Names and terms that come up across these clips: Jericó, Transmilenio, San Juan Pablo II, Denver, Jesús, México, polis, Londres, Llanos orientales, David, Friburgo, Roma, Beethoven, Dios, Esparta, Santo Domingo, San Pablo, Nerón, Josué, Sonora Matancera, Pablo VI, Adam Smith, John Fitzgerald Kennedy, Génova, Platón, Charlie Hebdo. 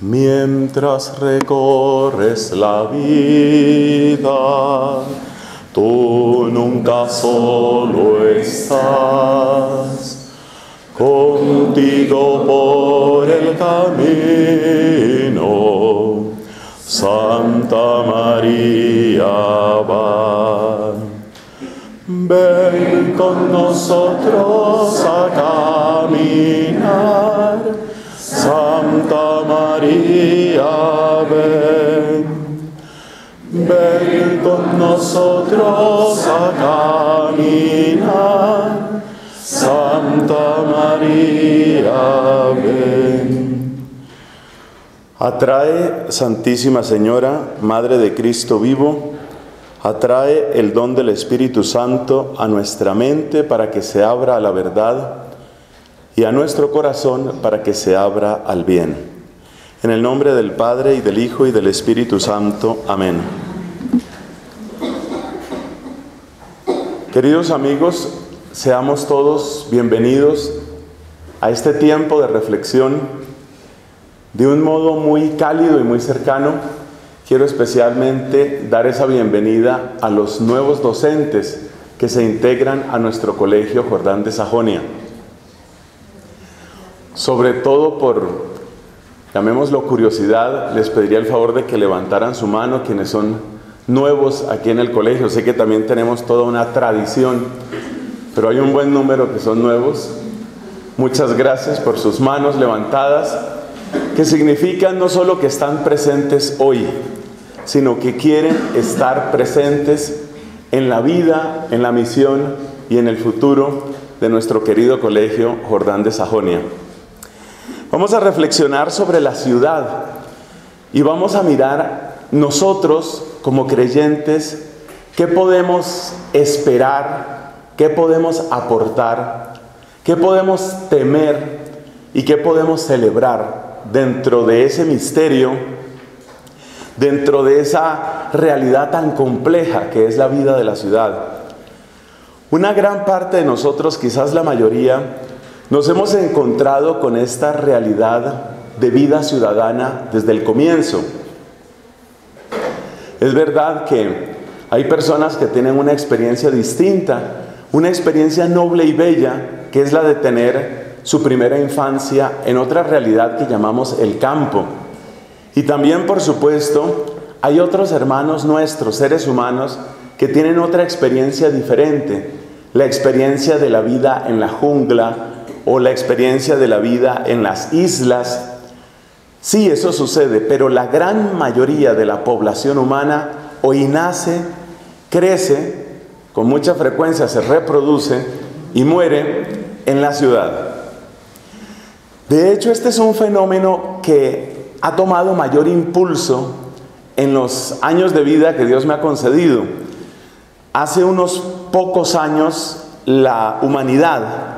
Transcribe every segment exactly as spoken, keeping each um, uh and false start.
Mientras recorres la vida, tú nunca solo estás. Contigo por el camino, Santa María va. Ven con nosotros a caminar, Santa María, ven. Ven con nosotros a caminar, Santa María, ven. Atrae, Santísima Señora, Madre de Cristo vivo, atrae el don del Espíritu Santo a nuestra mente para que se abra a la verdad y a nuestro corazón para que se abra al bien. En el nombre del Padre, y del Hijo, y del Espíritu Santo. Amén. Queridos amigos, seamos todos bienvenidos a este tiempo de reflexión. De un modo muy cálido y muy cercano, quiero especialmente dar esa bienvenida a los nuevos docentes que se integran a nuestro Colegio Jordán de Sajonia. Sobre todo por, llamémoslo, curiosidad, les pediría el favor de que levantaran su mano quienes son nuevos aquí en el colegio. Sé que también tenemos toda una tradición, pero hay un buen número que son nuevos. Muchas gracias por sus manos levantadas, que significan no solo que están presentes hoy, sino que quieren estar presentes en la vida, en la misión y en el futuro de nuestro querido Colegio Jordán de Sajonia. Vamos a reflexionar sobre la ciudad y vamos a mirar nosotros como creyentes qué podemos esperar, qué podemos aportar, qué podemos temer y qué podemos celebrar dentro de ese misterio, dentro de esa realidad tan compleja que es la vida de la ciudad. Una gran parte de nosotros, quizás la mayoría, nos hemos encontrado con esta realidad de vida ciudadana desde el comienzo. Es verdad que hay personas que tienen una experiencia distinta, una experiencia noble y bella, que es la de tener su primera infancia en otra realidad que llamamos el campo. Y también, por supuesto, hay otros hermanos nuestros, seres humanos, que tienen otra experiencia diferente, la experiencia de la vida en la jungla o la experiencia de la vida en las islas. Sí, eso sucede, pero la gran mayoría de la población humana hoy nace, crece, con mucha frecuencia se reproduce y muere en la ciudad. De hecho, este es un fenómeno que ha tomado mayor impulso en los años de vida que Dios me ha concedido. Hace unos pocos años, la humanidad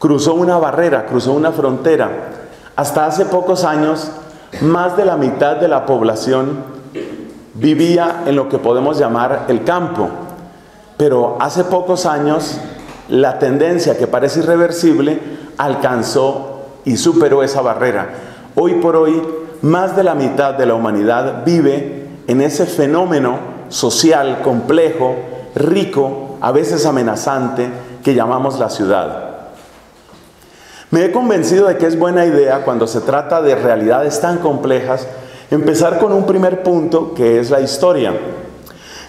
cruzó una barrera, cruzó una frontera. Hasta hace pocos años, más de la mitad de la población vivía en lo que podemos llamar el campo. Pero hace pocos años, la tendencia, que parece irreversible, alcanzó y superó esa barrera. Hoy por hoy, más de la mitad de la humanidad vive en ese fenómeno social, complejo, rico, a veces amenazante, que llamamos la ciudad. Me he convencido de que es buena idea, cuando se trata de realidades tan complejas, empezar con un primer punto, que es la historia.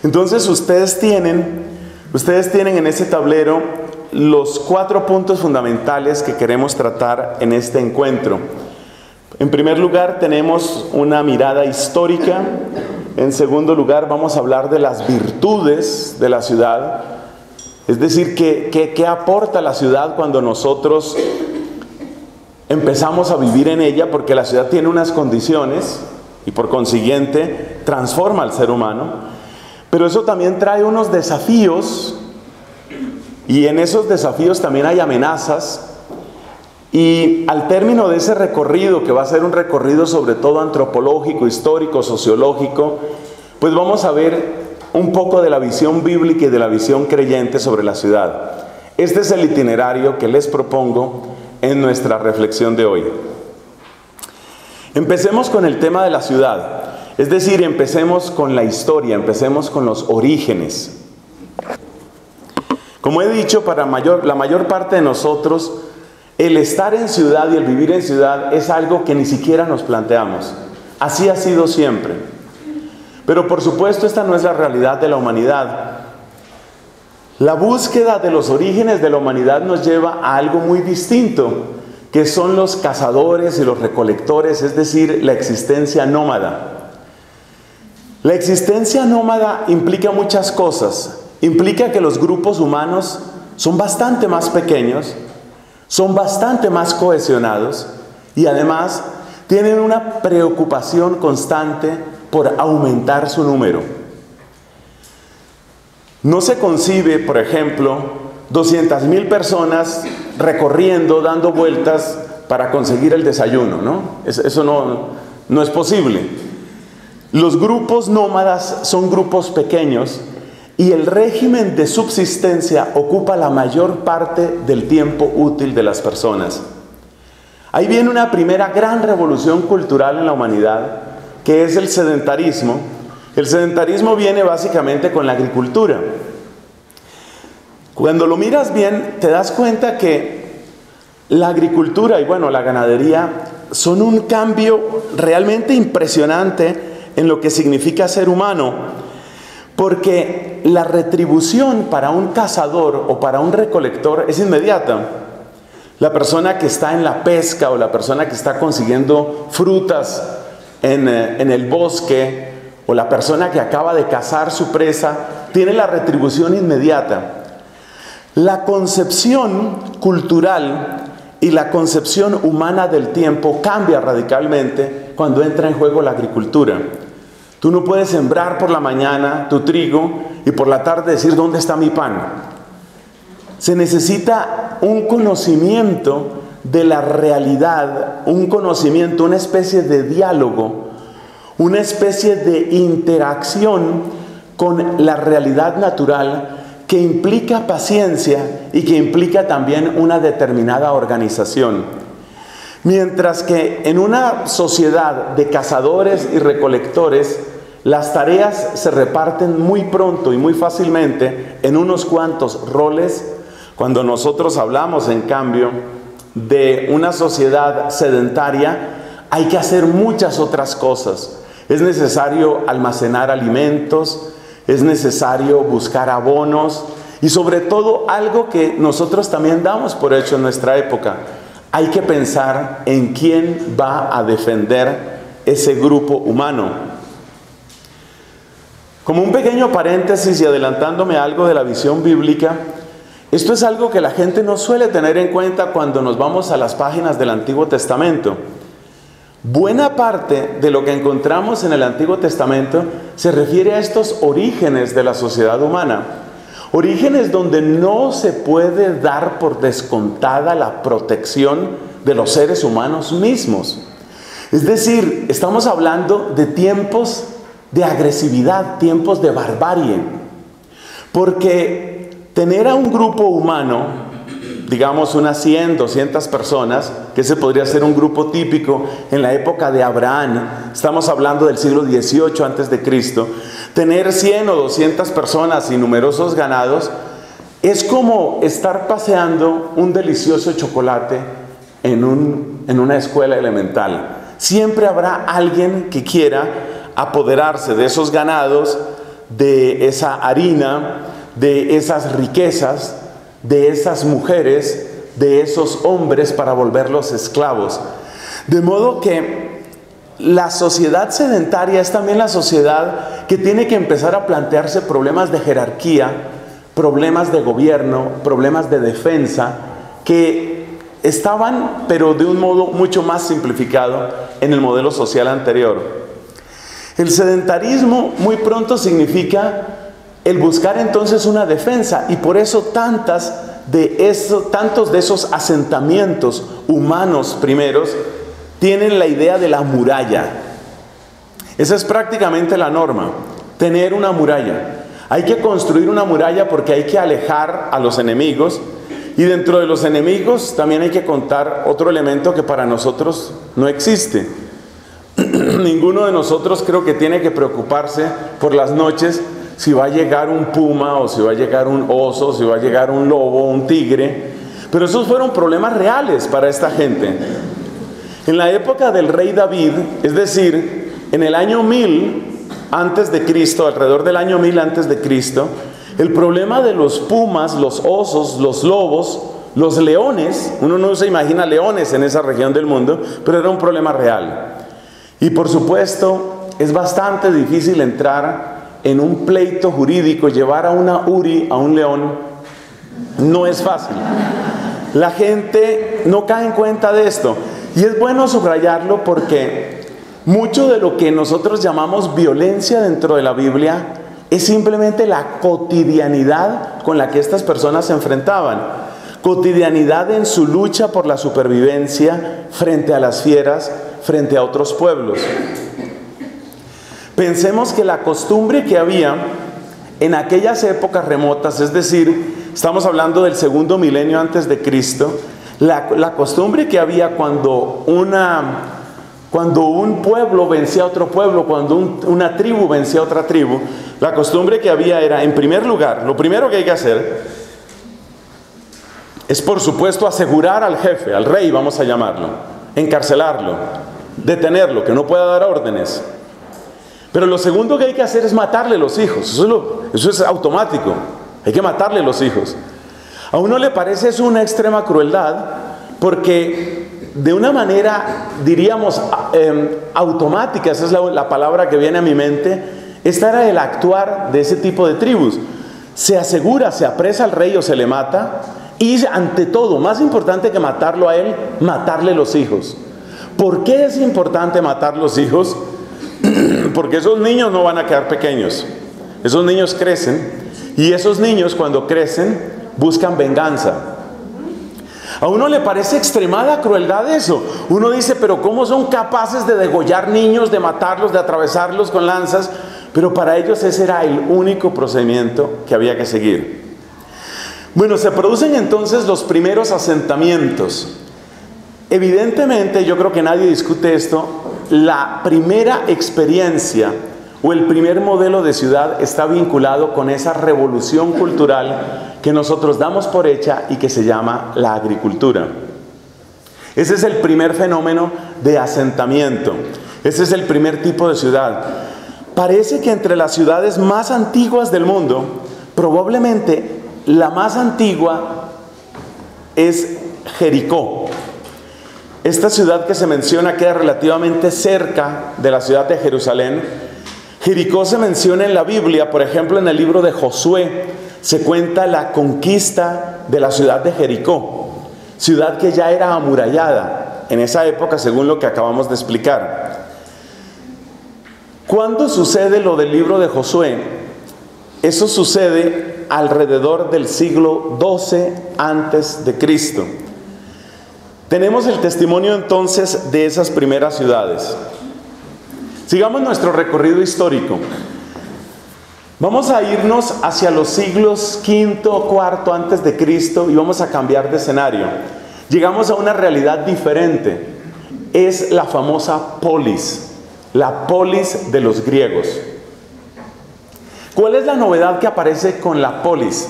Entonces, ustedes tienen, ustedes tienen en ese tablero los cuatro puntos fundamentales que queremos tratar en este encuentro. En primer lugar, tenemos una mirada histórica. En segundo lugar, vamos a hablar de las virtudes de la ciudad, es decir, qué, qué, qué aporta la ciudad cuando nosotros empezamos a vivir en ella, porque la ciudad tiene unas condiciones y por consiguiente transforma al ser humano, pero eso también trae unos desafíos. Y en esos desafíos también hay amenazas. Y al término de ese recorrido, que va a ser un recorrido sobre todo antropológico, histórico, sociológico, pues vamos a ver un poco de la visión bíblica y de la visión creyente sobre la ciudad. Este es el itinerario que les propongo en nuestra reflexión de hoy. Empecemos con el tema de la ciudad, es decir, empecemos con la historia, empecemos con los orígenes. Como he dicho, para mayor, la mayor parte de nosotros, el estar en ciudad y el vivir en ciudad es algo que ni siquiera nos planteamos. Así ha sido siempre. Pero por supuesto, esta no es la realidad de la humanidad. La búsqueda de los orígenes de la humanidad nos lleva a algo muy distinto, que son los cazadores y los recolectores, es decir, la existencia nómada. La existencia nómada implica muchas cosas. Implica que los grupos humanos son bastante más pequeños, son bastante más cohesionados y además tienen una preocupación constante por aumentar su número. No se concibe, por ejemplo, doscientas mil personas recorriendo, dando vueltas para conseguir el desayuno, ¿no? Eso no, no es posible. Los grupos nómadas son grupos pequeños y el régimen de subsistencia ocupa la mayor parte del tiempo útil de las personas. Ahí viene una primera gran revolución cultural en la humanidad, que es el sedentarismo. El sedentarismo viene básicamente con la agricultura. Cuando lo miras bien, te das cuenta que la agricultura y bueno, la ganadería son un cambio realmente impresionante en lo que significa ser humano, porque la retribución para un cazador o para un recolector es inmediata. La persona que está en la pesca o la persona que está consiguiendo frutas en, en el bosque, o la persona que acaba de cazar su presa, tiene la retribución inmediata. La concepción cultural y la concepción humana del tiempo cambia radicalmente cuando entra en juego la agricultura. Tú no puedes sembrar por la mañana tu trigo y por la tarde decir, ¿dónde está mi pan? Se necesita un conocimiento de la realidad, un conocimiento, una especie de diálogo, una especie de interacción con la realidad natural que implica paciencia y que implica también una determinada organización. Mientras que en una sociedad de cazadores y recolectores, las tareas se reparten muy pronto y muy fácilmente en unos cuantos roles. Cuando nosotros hablamos, en cambio, de una sociedad sedentaria, hay que hacer muchas otras cosas. Es necesario almacenar alimentos, es necesario buscar abonos y sobre todo algo que nosotros también damos por hecho en nuestra época. Hay que pensar en quién va a defender ese grupo humano. Como un pequeño paréntesis y adelantándome algo de la visión bíblica, esto es algo que la gente no suele tener en cuenta cuando nos vamos a las páginas del Antiguo Testamento. Buena parte de lo que encontramos en el Antiguo Testamento se refiere a estos orígenes de la sociedad humana. Orígenes donde no se puede dar por descontada la protección de los seres humanos mismos. Es decir, estamos hablando de tiempos de agresividad, tiempos de barbarie. Porque tener a un grupo humano, digamos unas cien, doscientas personas, que ese podría ser un grupo típico en la época de Abraham, estamos hablando del siglo dieciocho antes de Cristo, tener cien o doscientas personas y numerosos ganados, es como estar paseando un delicioso chocolate en, un, en una escuela elemental. Siempre habrá alguien que quiera apoderarse de esos ganados, de esa harina, de esas riquezas, de esas mujeres, de esos hombres para volverlos esclavos. De modo que la sociedad sedentaria es también la sociedad que tiene que empezar a plantearse problemas de jerarquía, problemas de gobierno, problemas de defensa, que estaban, pero de un modo mucho más simplificado, en el modelo social anterior. El sedentarismo muy pronto significa el buscar entonces una defensa, y por eso tantas de eso, tantos de esos asentamientos humanos primeros tienen la idea de la muralla. Esa es prácticamente la norma, tener una muralla. Hay que construir una muralla porque hay que alejar a los enemigos, y dentro de los enemigos también hay que contar otro elemento que para nosotros no existe. Ninguno de nosotros creo que tiene que preocuparse por las noches si va a llegar un puma o si va a llegar un oso, si va a llegar un lobo, un tigre. Pero esos fueron problemas reales para esta gente. En la época del rey David, es decir, en el año mil antes de Cristo, alrededor del año mil antes de Cristo, el problema de los pumas, los osos, los lobos, los leones, uno no se imagina leones en esa región del mundo, pero era un problema real. Y por supuesto, es bastante difícil entrar en un pleito jurídico, llevar a una uri, a un león, no es fácil. La gente no cae en cuenta de esto. Y es bueno subrayarlo porque mucho de lo que nosotros llamamos violencia dentro de la Biblia es simplemente la cotidianidad con la que estas personas se enfrentaban. Cotidianidad en su lucha por la supervivencia frente a las fieras, frente a otros pueblos. Pensemos que la costumbre que había en aquellas épocas remotas, es decir, estamos hablando del segundo milenio antes de Cristo, la, la costumbre que había cuando, una, cuando un pueblo vencía a otro pueblo, cuando un, una tribu vencía a otra tribu, la costumbre que había era, en primer lugar, lo primero que hay que hacer es, por supuesto, asegurar al jefe, al rey, vamos a llamarlo, encarcelarlo, detenerlo, que no pueda dar órdenes. Pero lo segundo que hay que hacer es matarle los hijos. Eso es, lo, eso es automático. Hay que matarle los hijos. A uno le parece eso una extrema crueldad porque de una manera, diríamos, eh, automática, esa es la, la palabra que viene a mi mente, esta era el actuar de ese tipo de tribus. Se asegura, se apresa al rey o se le mata y ante todo, más importante que matarlo a él, matarle los hijos. ¿Por qué es importante matar los hijos? Porque esos niños no van a quedar pequeños. Esos niños crecen y esos niños cuando crecen buscan venganza. A uno le parece extremada crueldad eso. Uno dice, pero ¿cómo son capaces de degollar niños, de matarlos, de atravesarlos con lanzas? Pero para ellos ese era el único procedimiento que había que seguir. Bueno, se producen entonces los primeros asentamientos. Evidentemente, yo creo que nadie discute esto, la primera experiencia o el primer modelo de ciudad está vinculado con esa revolución cultural que nosotros damos por hecha y que se llama la agricultura. Ese es el primer fenómeno de asentamiento. Ese es el primer tipo de ciudad. Parece que entre las ciudades más antiguas del mundo, probablemente la más antigua es Jericó. Esta ciudad que se menciona queda relativamente cerca de la ciudad de Jerusalén. Jericó se menciona en la Biblia, por ejemplo, en el libro de Josué, se cuenta la conquista de la ciudad de Jericó, ciudad que ya era amurallada en esa época, según lo que acabamos de explicar. ¿Cuándo sucede lo del libro de Josué? Eso sucede alrededor del siglo doce antes de Cristo. Tenemos el testimonio entonces de esas primeras ciudades. Sigamos nuestro recorrido histórico. Vamos a irnos hacia los siglos quinto, cuarto antes de Cristo y vamos a cambiar de escenario. Llegamos a una realidad diferente. Es la famosa polis, la polis de los griegos. ¿Cuál es la novedad que aparece con la polis?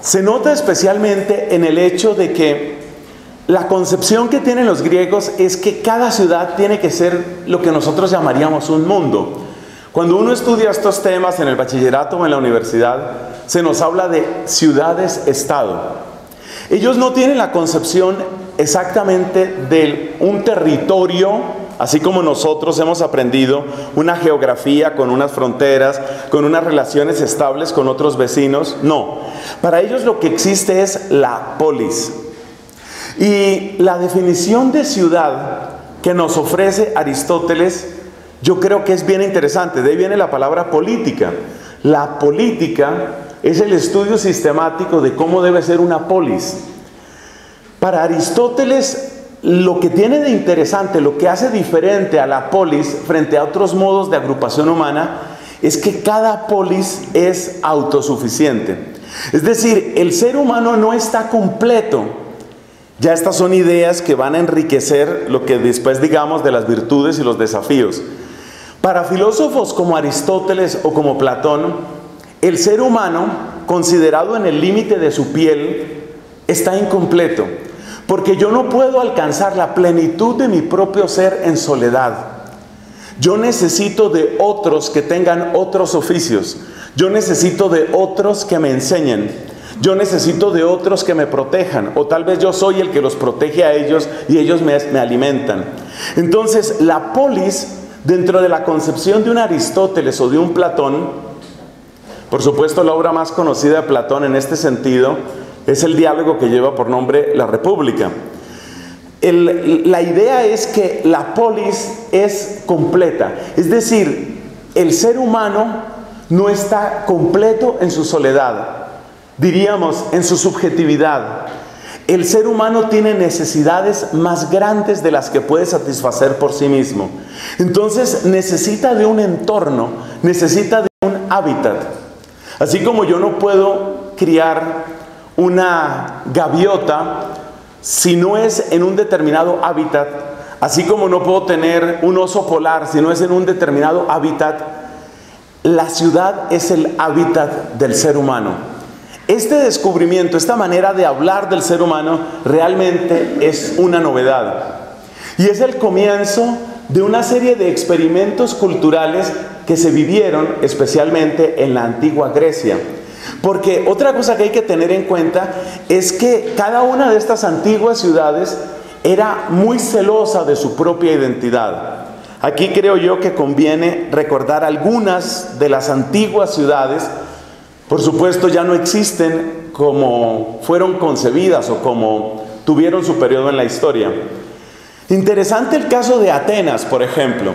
Se nota especialmente en el hecho de que la concepción que tienen los griegos es que cada ciudad tiene que ser lo que nosotros llamaríamos un mundo. Cuando uno estudia estos temas en el bachillerato o en la universidad, se nos habla de ciudades-estado. Ellos no tienen la concepción exactamente de un territorio, así como nosotros hemos aprendido una geografía con unas fronteras, con unas relaciones estables con otros vecinos. No, para ellos lo que existe es la polis. Y la definición de ciudad que nos ofrece Aristóteles, yo creo que es bien interesante. De ahí viene la palabra política. La política es el estudio sistemático de cómo debe ser una polis. Para Aristóteles, lo que tiene de interesante, lo que hace diferente a la polis frente a otros modos de agrupación humana, es que cada polis es autosuficiente. Es decir, el ser humano no está completo Ya estas son ideas que van a enriquecer lo que después digamos de las virtudes y los desafíos. Para filósofos como Aristóteles o como Platón, el ser humano, considerado en el límite de su piel, está incompleto, porque yo no puedo alcanzar la plenitud de mi propio ser en soledad. Yo necesito de otros que tengan otros oficios. Yo necesito de otros que me enseñen. Yo necesito de otros que me protejan. O tal vez yo soy el que los protege a ellos y ellos me, me alimentan. Entonces, la polis, dentro de la concepción de un Aristóteles o de un Platón, por supuesto la obra más conocida de Platón en este sentido es el diálogo que lleva por nombre La República. El, la idea es que la polis es completa, es decir, el ser humano no está completo en su soledad, diríamos en su subjetividad. El ser humano tiene necesidades más grandes de las que puede satisfacer por sí mismo. Entonces necesita de un entorno, necesita de un hábitat. Así como yo no puedo criar una gaviota si no es en un determinado hábitat, así como no puedo tener un oso polar si no es en un determinado hábitat, la ciudad es el hábitat del ser humano. Este descubrimiento, esta manera de hablar del ser humano, realmente es una novedad. Y es el comienzo de una serie de experimentos culturales que se vivieron especialmente en la antigua Grecia. Porque otra cosa que hay que tener en cuenta es que cada una de estas antiguas ciudades era muy celosa de su propia identidad. Aquí creo yo que conviene recordar algunas de las antiguas ciudades. Por supuesto ya no existen como fueron concebidas o como tuvieron su periodo en la historia. Interesante el caso de Atenas, por ejemplo.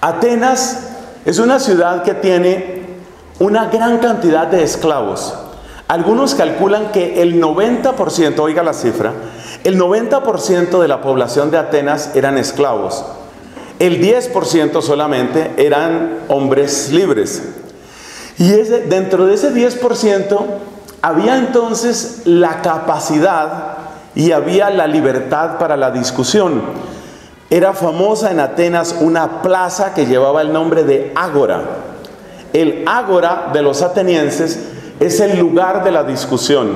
Atenas es una ciudad que tiene una gran cantidad de esclavos. Algunos calculan que el noventa por ciento, oiga la cifra, el noventa por ciento de la población de Atenas eran esclavos. El diez por ciento solamente eran hombres libres. Y ese, dentro de ese diez por ciento había entonces la capacidad y había la libertad para la discusión. Era famosa en Atenas una plaza que llevaba el nombre de Ágora. El ágora de los atenienses es el lugar de la discusión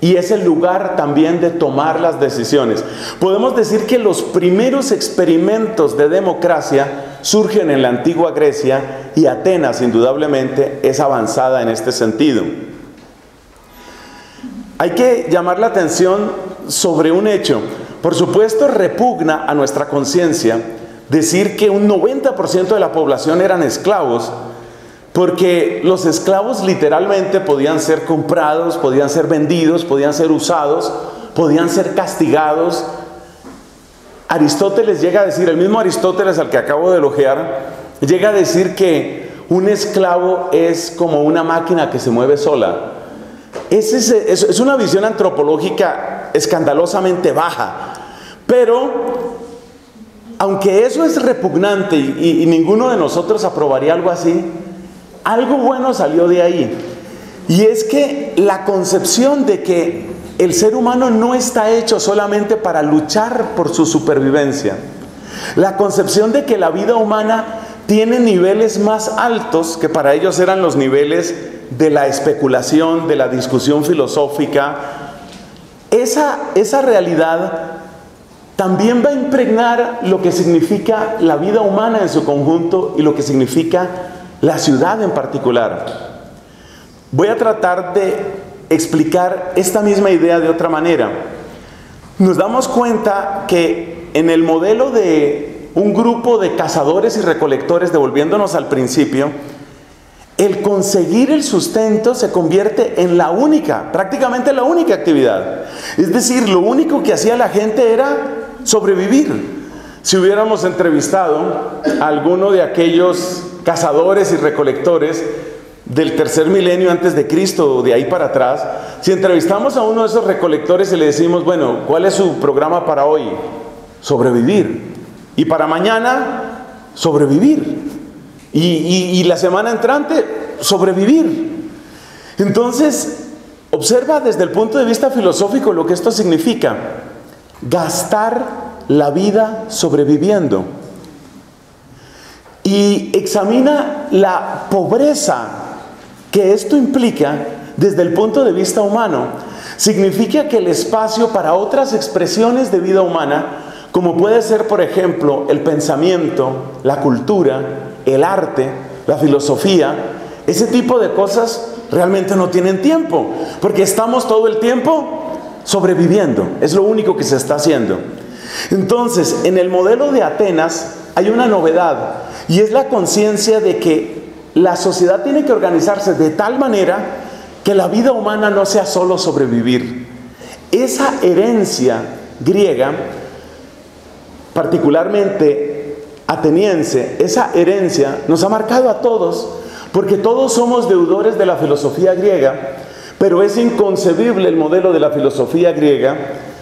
y es el lugar también de tomar las decisiones. Podemos decir que los primeros experimentos de democracia surgen en la antigua Grecia y Atenas indudablemente es avanzada en este sentido. Hay que llamar la atención sobre un hecho. Por supuesto, repugna a nuestra conciencia decir que un noventa por ciento de la población eran esclavos, porque los esclavos literalmente podían ser comprados, podían ser vendidos, podían ser usados, podían ser castigados. Aristóteles llega a decir, el mismo Aristóteles al que acabo de elogiar, llega a decir que un esclavo es como una máquina que se mueve sola. Es, es, es una visión antropológica escandalosamente baja, pero aunque eso es repugnante y, y ninguno de nosotros aprobaría algo así, algo bueno salió de ahí, y es que la concepción de que el ser humano no está hecho solamente para luchar por su supervivencia, la concepción de que la vida humana tiene niveles más altos, que para ellos eran los niveles de la especulación, de la discusión filosófica, esa, esa realidad también va a impregnar lo que significa la vida humana en su conjunto y lo que significa la ciudad en particular. Voy a tratar de explicar esta misma idea de otra manera. Nos damos cuenta que en el modelo de un grupo de cazadores y recolectores, devolviéndonos al principio, el conseguir el sustento se convierte en la única, prácticamente la única actividad. Es decir, lo único que hacía la gente era sobrevivir. Si hubiéramos entrevistado a alguno de aquellos cazadores y recolectores del tercer milenio antes de Cristo o de ahí para atrás, si entrevistamos a uno de esos recolectores y le decimos, bueno, ¿cuál es su programa para hoy? Sobrevivir. Y para mañana, sobrevivir. Y, y, y la semana entrante, sobrevivir. Entonces, Observa desde el punto de vista filosófico lo que esto significa. Gastar la vida sobreviviendo. Y examina la pobreza que esto implica desde el punto de vista humano. Significa que el espacio para otras expresiones de vida humana, como puede ser, por ejemplo, el pensamiento, la cultura, el arte, la filosofía, ese tipo de cosas realmente no tienen tiempo, porque estamos todo el tiempo sobreviviendo. Es lo único que se está haciendo. Entonces, en el modelo de Atenas hay una novedad, y es la conciencia de que la sociedad tiene que organizarse de tal manera que la vida humana no sea solo sobrevivir. Esa herencia griega, particularmente ateniense, esa herencia nos ha marcado a todos, porque todos somos deudores de la filosofía griega, pero es inconcebible el modelo de la filosofía griega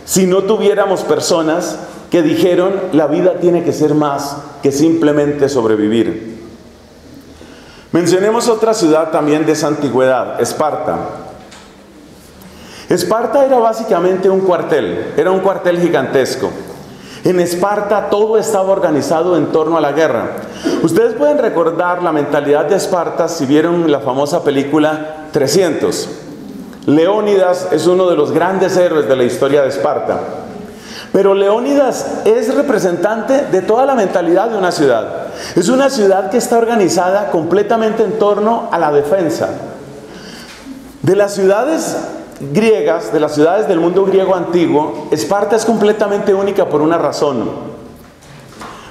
si no tuviéramos personas que dijeron: la vida tiene que ser más que simplemente sobrevivir. Mencionemos otra ciudad también de esa antigüedad, Esparta. Esparta era básicamente un cuartel, era un cuartel gigantesco. En Esparta todo estaba organizado en torno a la guerra. Ustedes pueden recordar la mentalidad de Esparta si vieron la famosa película trescientos. Leónidas es uno de los grandes héroes de la historia de Esparta. Pero Leónidas es representante de toda la mentalidad de una ciudad. Es una ciudad que está organizada completamente en torno a la defensa. De las ciudades griegas, de las ciudades del mundo griego antiguo, Esparta es completamente única por una razón.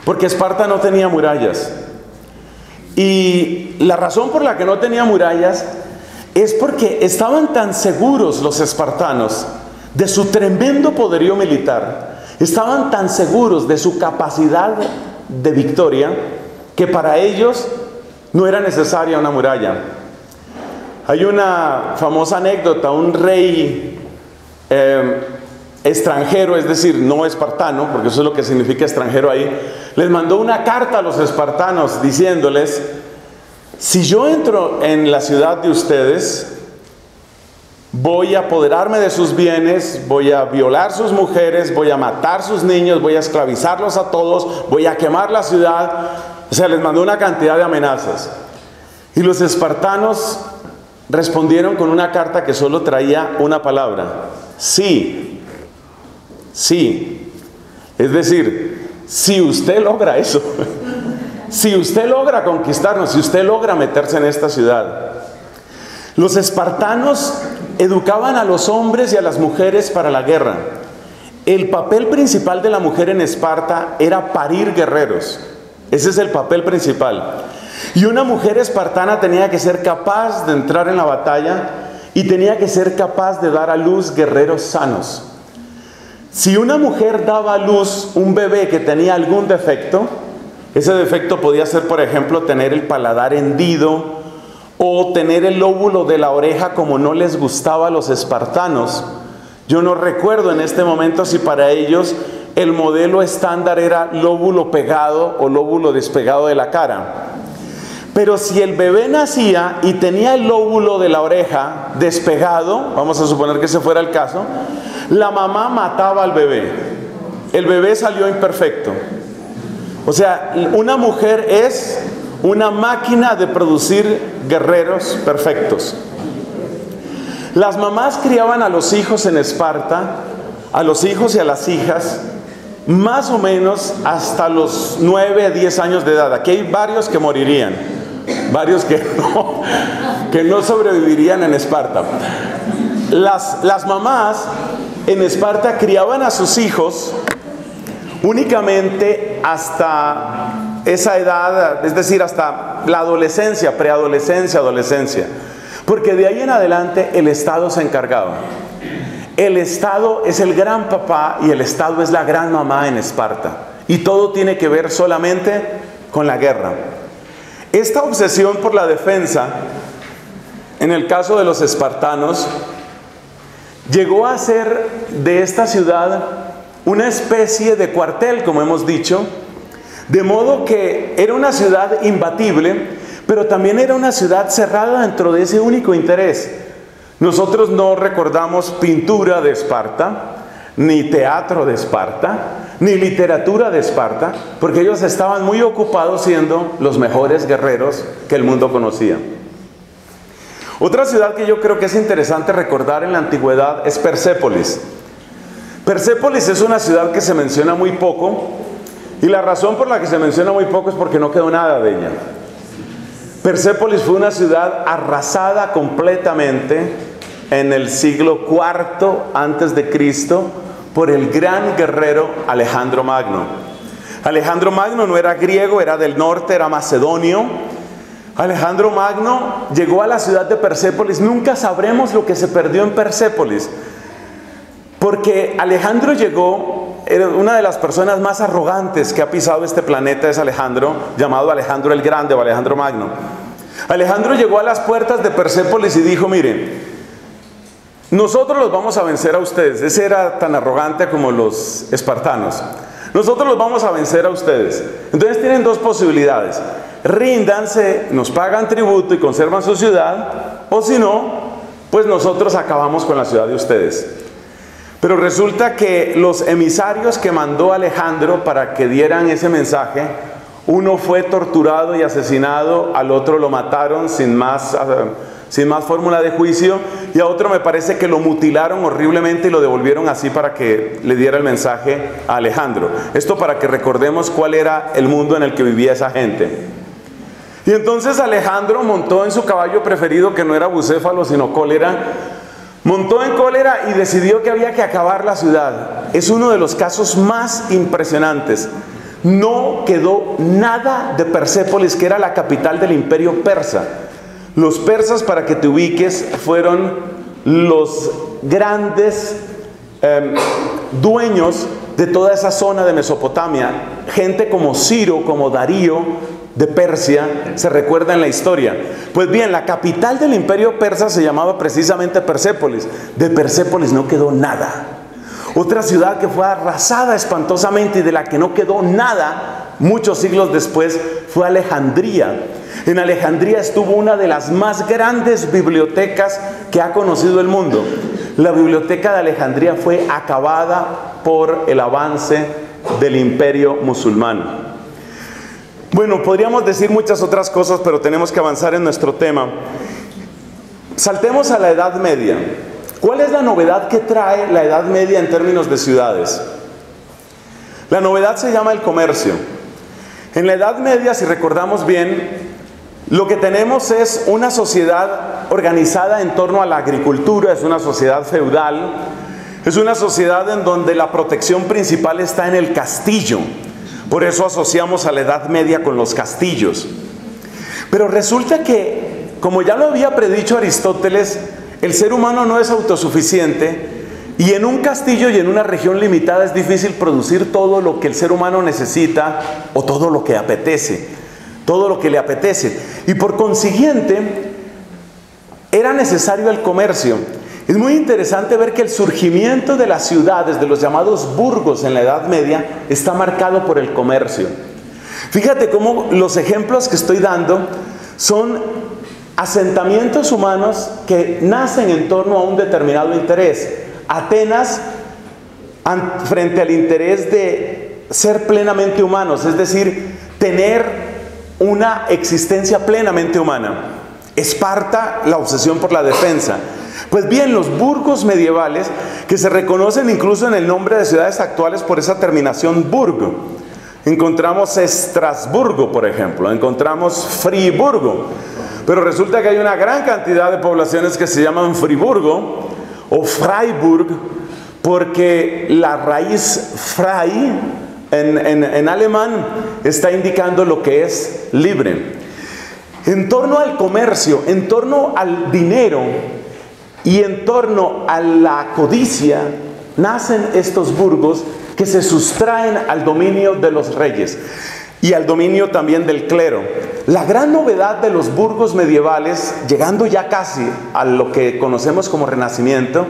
Porque Esparta no tenía murallas. Y la razón por la que no tenía murallas es porque estaban tan seguros los espartanos de su tremendo poderío militar, estaban tan seguros de su capacidad de victoria, que para ellos no era necesaria una muralla. Hay una famosa anécdota: un rey eh, extranjero, es decir, no espartano, porque eso es lo que significa extranjero ahí, les mandó una carta a los espartanos diciéndoles: si yo entro en la ciudad de ustedes, voy a apoderarme de sus bienes, voy a violar sus mujeres, voy a matar sus niños, voy a esclavizarlos a todos, voy a quemar la ciudad. O sea, les mandó una cantidad de amenazas. Y los espartanos respondieron con una carta que solo traía una palabra: sí, sí. Es decir, si usted logra eso, si usted logra conquistarnos, si usted logra meterse en esta ciudad. Los espartanos educaban a los hombres y a las mujeres para la guerra. El papel principal de la mujer en Esparta era parir guerreros. Ese es el papel principal. Y una mujer espartana tenía que ser capaz de entrar en la batalla y tenía que ser capaz de dar a luz guerreros sanos. Si una mujer daba a luz un bebé que tenía algún defecto, ese defecto podía ser, por ejemplo, tener el paladar hendido o tener el lóbulo de la oreja como no les gustaba a los espartanos. Yo no recuerdo en este momento si para ellos el modelo estándar era lóbulo pegado o lóbulo despegado de la cara. Pero si el bebé nacía y tenía el lóbulo de la oreja despegado, vamos a suponer que ese fuera el caso, la mamá mataba al bebé. El bebé salió imperfecto. O sea, una mujer es una máquina de producir guerreros perfectos. Las mamás criaban a los hijos en Esparta, a los hijos y a las hijas, más o menos hasta los nueve, diez años de edad. Aquí hay varios que morirían, varios que no, que no sobrevivirían en Esparta. Las, las mamás en Esparta criaban a sus hijos únicamente hasta esa edad, es decir, hasta la adolescencia, preadolescencia, adolescencia. Porque de ahí en adelante el Estado se encargaba. El Estado es el gran papá y el Estado es la gran mamá en Esparta. Y todo tiene que ver solamente con la guerra. Esta obsesión por la defensa, en el caso de los espartanos, llegó a ser de esta ciudad una especie de cuartel, como hemos dicho. De modo que era una ciudad imbatible, pero también era una ciudad cerrada dentro de ese único interés. Nosotros no recordamos pintura de Esparta, ni teatro de Esparta, ni literatura de Esparta, porque ellos estaban muy ocupados siendo los mejores guerreros que el mundo conocía. Otra ciudad que yo creo que es interesante recordar en la antigüedad es Persépolis. Persépolis es una ciudad que se menciona muy poco, y la razón por la que se menciona muy poco es porque no quedó nada de ella. Persépolis fue una ciudad arrasada completamente en el siglo cuarto antes de Cristo por el gran guerrero Alejandro Magno. Alejandro Magno no era griego, era del norte, era macedonio. Alejandro Magno llegó a la ciudad de Persépolis. Nunca sabremos lo que se perdió en Persépolis, porque Alejandro llegó, era una de las personas más arrogantes que ha pisado este planeta, es Alejandro, llamado Alejandro el Grande o Alejandro Magno. Alejandro llegó a las puertas de Persépolis y dijo: miren, nosotros los vamos a vencer a ustedes. Ese era tan arrogante como los espartanos. Nosotros los vamos a vencer a ustedes. Entonces tienen dos posibilidades: ríndanse, nos pagan tributo y conservan su ciudad, o si no, pues nosotros acabamos con la ciudad de ustedes. Pero resulta que los emisarios que mandó Alejandro para que dieran ese mensaje, uno fue torturado y asesinado, al otro lo mataron sin más... sin más fórmula de juicio, y a otro me parece que lo mutilaron horriblemente y lo devolvieron así para que le diera el mensaje a Alejandro. Esto para que recordemos cuál era el mundo en el que vivía esa gente. Y entonces Alejandro montó en su caballo preferido, que no era bucéfalo sino cólera, montó en cólera y decidió que había que acabar la ciudad. Es uno de los casos más impresionantes. No quedó nada de Persépolis, que era la capital del imperio persa. Los persas, para que te ubiques, fueron los grandes eh, dueños de toda esa zona de Mesopotamia. Gente como Ciro, como Darío de Persia, se recuerda en la historia. Pues bien, la capital del imperio persa se llamaba precisamente Persépolis. De Persépolis no quedó nada. Otra ciudad que fue arrasada espantosamente y de la que no quedó nada muchos siglos después fue Alejandría. En Alejandría estuvo una de las más grandes bibliotecas que ha conocido el mundo. La biblioteca de Alejandría fue acabada por el avance del imperio musulmán. Bueno, podríamos decir muchas otras cosas, pero tenemos que avanzar en nuestro tema. Saltemos a la Edad Media. ¿Cuál es la novedad que trae la Edad Media en términos de ciudades? La novedad se llama el comercio. En la Edad Media, si recordamos bien, lo que tenemos es una sociedad organizada en torno a la agricultura, es una sociedad feudal, es una sociedad en donde la protección principal está en el castillo. Por eso asociamos a la Edad Media con los castillos. Pero resulta que, como ya lo había predicho Aristóteles, el ser humano no es autosuficiente, y en un castillo y en una región limitada es difícil producir todo lo que el ser humano necesita o todo lo que apetece. Todo lo que le apetece. Y por consiguiente, era necesario el comercio. Es muy interesante ver que el surgimiento de las ciudades, de los llamados burgos en la Edad Media, está marcado por el comercio. Fíjate cómo los ejemplos que estoy dando son asentamientos humanos que nacen en torno a un determinado interés. Atenas, frente al interés de ser plenamente humanos, es decir, tener una existencia plenamente humana. Esparta, la obsesión por la defensa. Pues bien, los burgos medievales, que se reconocen incluso en el nombre de ciudades actuales por esa terminación burgo. Encontramos Estrasburgo, por ejemplo, encontramos Friburgo, pero resulta que hay una gran cantidad de poblaciones que se llaman Friburgo o Freiburg, porque la raíz Frei En, en, en alemán está indicando lo que es libre. En torno al comercio, en torno al dinero y en torno a la codicia, nacen estos burgos que se sustraen al dominio de los reyes y al dominio también del clero. La gran novedad de los burgos medievales, llegando ya casi a lo que conocemos como Renacimiento,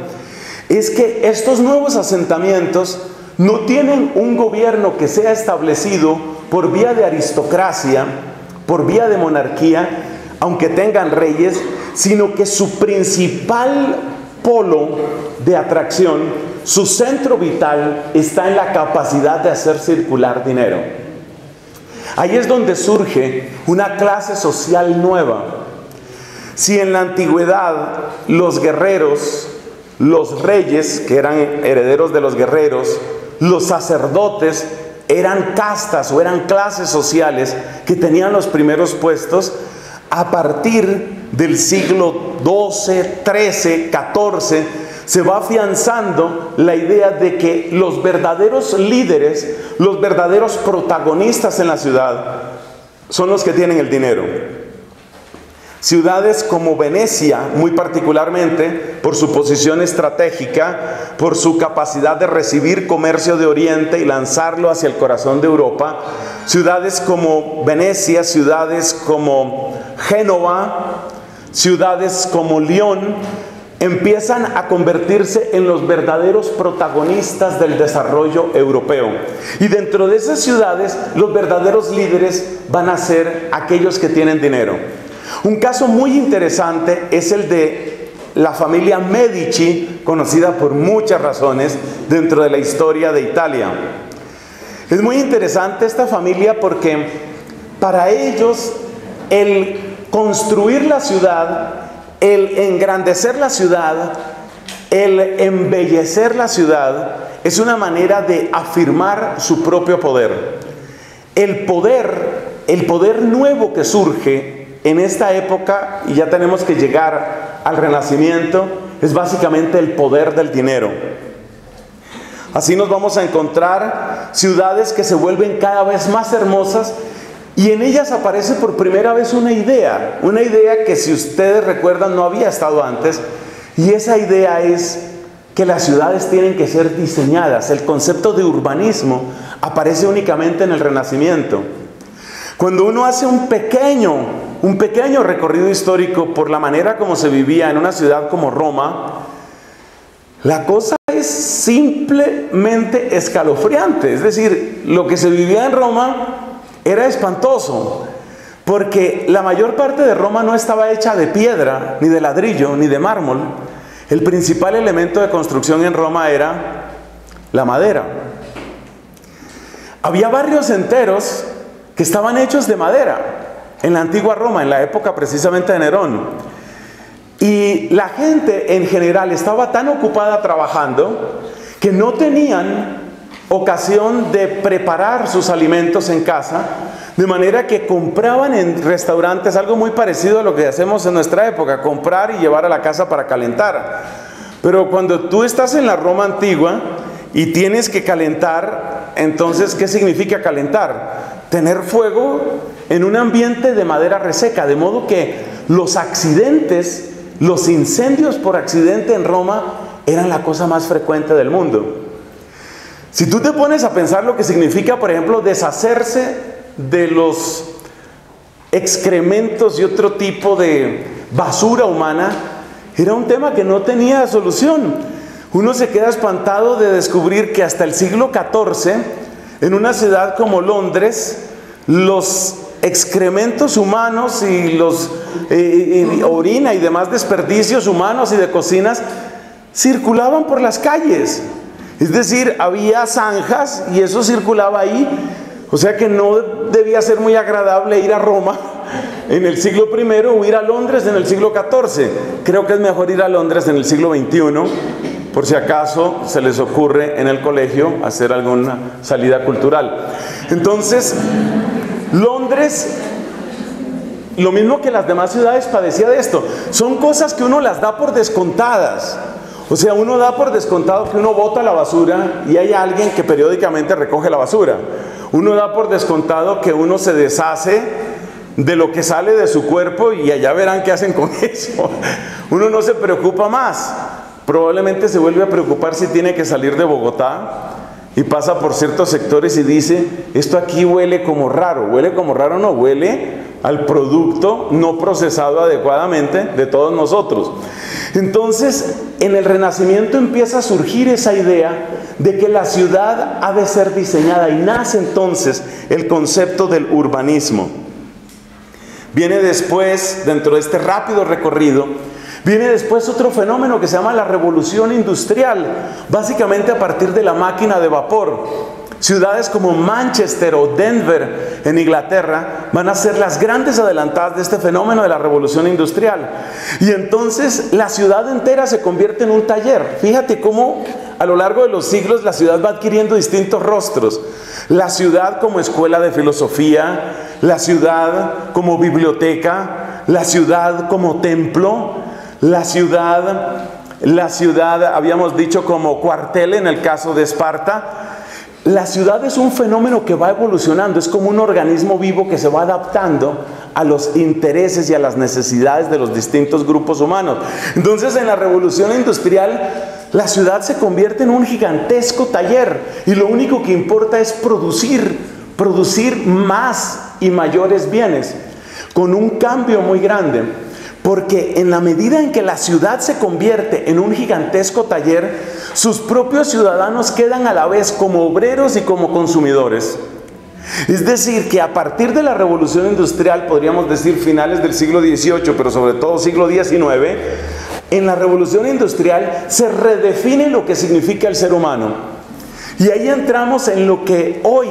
es que estos nuevos asentamientos no tienen un gobierno que sea establecido por vía de aristocracia, por vía de monarquía, aunque tengan reyes, sino que su principal polo de atracción, su centro vital, está en la capacidad de hacer circular dinero. Ahí es donde surge una clase social nueva. Si en la antigüedad los guerreros, los reyes, que eran herederos de los guerreros, los sacerdotes, eran castas o eran clases sociales que tenían los primeros puestos, a partir del siglo doce, trece, catorce, se va afianzando la idea de que los verdaderos líderes, los verdaderos protagonistas en la ciudad, son los que tienen el dinero. Ciudades como Venecia, muy particularmente, por su posición estratégica, por su capacidad de recibir comercio de Oriente y lanzarlo hacia el corazón de Europa. Ciudades como Venecia, ciudades como Génova, ciudades como León, empiezan a convertirse en los verdaderos protagonistas del desarrollo europeo. Y dentro de esas ciudades, los verdaderos líderes van a ser aquellos que tienen dinero. Un caso muy interesante es el de la familia Medici, conocida por muchas razones dentro de la historia de Italia. Es muy interesante esta familia porque para ellos el construir la ciudad, el engrandecer la ciudad, el embellecer la ciudad, es una manera de afirmar su propio poder. El poder, el poder nuevo que surge en esta época, y ya tenemos que llegar al Renacimiento, es básicamente el poder del dinero. Así nos vamos a encontrar ciudades que se vuelven cada vez más hermosas, y en ellas aparece por primera vez una idea, una idea que, si ustedes recuerdan, no había estado antes, y esa idea es que las ciudades tienen que ser diseñadas. El concepto de urbanismo aparece únicamente en el Renacimiento. Cuando uno hace un pequeño, un pequeño recorrido histórico por la manera como se vivía en una ciudad como Roma, la cosa es simplemente escalofriante. Es decir, lo que se vivía en Roma era espantoso, porque la mayor parte de Roma no estaba hecha de piedra, ni de ladrillo, ni de mármol. El principal elemento de construcción en Roma era la madera. Había barrios enteros que estaban hechos de madera en la antigua Roma, en la época precisamente de Nerón. Y la gente en general estaba tan ocupada trabajando que no tenían ocasión de preparar sus alimentos en casa, de manera que compraban en restaurantes, algo muy parecido a lo que hacemos en nuestra época, comprar y llevar a la casa para calentar. Pero cuando tú estás en la Roma antigua y tienes que calentar, entonces, ¿qué significa calentar? Tener fuego en un ambiente de madera reseca, de modo que los accidentes, los incendios por accidente en Roma eran la cosa más frecuente del mundo. Si tú te pones a pensar lo que significa, por ejemplo, deshacerse de los excrementos y otro tipo de basura humana, era un tema que no tenía solución. Uno se queda espantado de descubrir que hasta el siglo catorce, en una ciudad como Londres, los excrementos humanos y los eh, y orina y demás desperdicios humanos y de cocinas circulaban por las calles. Es decir, había zanjas y eso circulaba ahí. O sea que no debía ser muy agradable ir a Roma en el siglo primero o ir a Londres en el siglo catorce. Creo que es mejor ir a Londres en el siglo veintiuno, por si acaso se les ocurre en el colegio hacer alguna salida cultural. Entonces, Londres, lo mismo que las demás ciudades, padecía de esto. Son cosas que uno las da por descontadas. O sea, uno da por descontado que uno bota la basura y hay alguien que periódicamente recoge la basura. Uno da por descontado que uno se deshace de lo que sale de su cuerpo y allá verán qué hacen con eso. Uno no se preocupa más. Probablemente se vuelve a preocupar si tiene que salir de Bogotá y pasa por ciertos sectores y dice, esto aquí huele como raro. Huele como raro no, huele al producto no procesado adecuadamente de todos nosotros. Entonces, en el Renacimiento empieza a surgir esa idea de que la ciudad ha de ser diseñada, y nace entonces el concepto del urbanismo. Viene después, dentro de este rápido recorrido, viene después otro fenómeno que se llama la revolución industrial, básicamente a partir de la máquina de vapor. Ciudades como Manchester o Denver en Inglaterra van a ser las grandes adelantadas de este fenómeno de la revolución industrial. Y entonces la ciudad entera se convierte en un taller. Fíjate cómo a lo largo de los siglos la ciudad va adquiriendo distintos rostros. La ciudad como escuela de filosofía, la ciudad como biblioteca, la ciudad como templo, la ciudad, la ciudad habíamos dicho como cuartel en el caso de Esparta. La ciudad es un fenómeno que va evolucionando, es como un organismo vivo que se va adaptando a los intereses y a las necesidades de los distintos grupos humanos. Entonces, en la revolución industrial, la ciudad se convierte en un gigantesco taller y lo único que importa es producir, producir más y mayores bienes, con un cambio muy grande. Porque en la medida en que la ciudad se convierte en un gigantesco taller, sus propios ciudadanos quedan a la vez como obreros y como consumidores. Es decir, que a partir de la revolución industrial, podríamos decir finales del siglo dieciocho, pero sobre todo siglo diecinueve, en la revolución industrial se redefine lo que significa el ser humano. Y ahí entramos en lo que hoy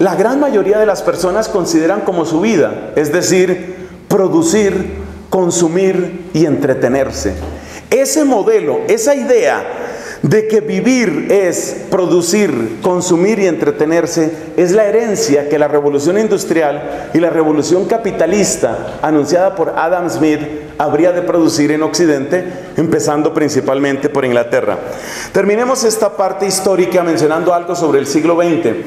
la gran mayoría de las personas consideran como su vida, es decir, producir, consumir y entretenerse. Ese modelo, esa idea de que vivir es producir, consumir y entretenerse, es la herencia que la revolución industrial y la revolución capitalista anunciada por Adam Smith habría de producir en Occidente, empezando principalmente por Inglaterra. Terminemos esta parte histórica mencionando algo sobre el siglo veinte.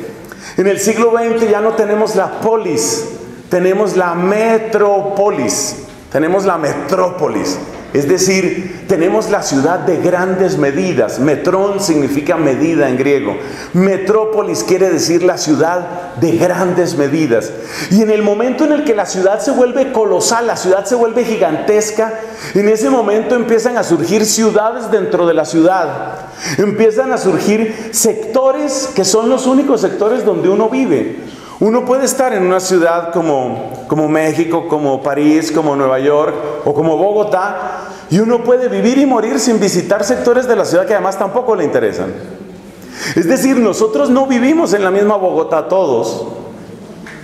En el siglo veinte ya no tenemos la polis, tenemos la metrópolis. Tenemos la metrópolis, es decir, tenemos la ciudad de grandes medidas. Metrón significa medida en griego. Metrópolis quiere decir la ciudad de grandes medidas. Y en el momento en el que la ciudad se vuelve colosal, la ciudad se vuelve gigantesca, en ese momento empiezan a surgir ciudades dentro de la ciudad. Empiezan a surgir sectores que son los únicos sectores donde uno vive. Uno puede estar en una ciudad como, como México, como París, como Nueva York o como Bogotá, y uno puede vivir y morir sin visitar sectores de la ciudad que además tampoco le interesan. Es decir, nosotros no vivimos en la misma Bogotá todos,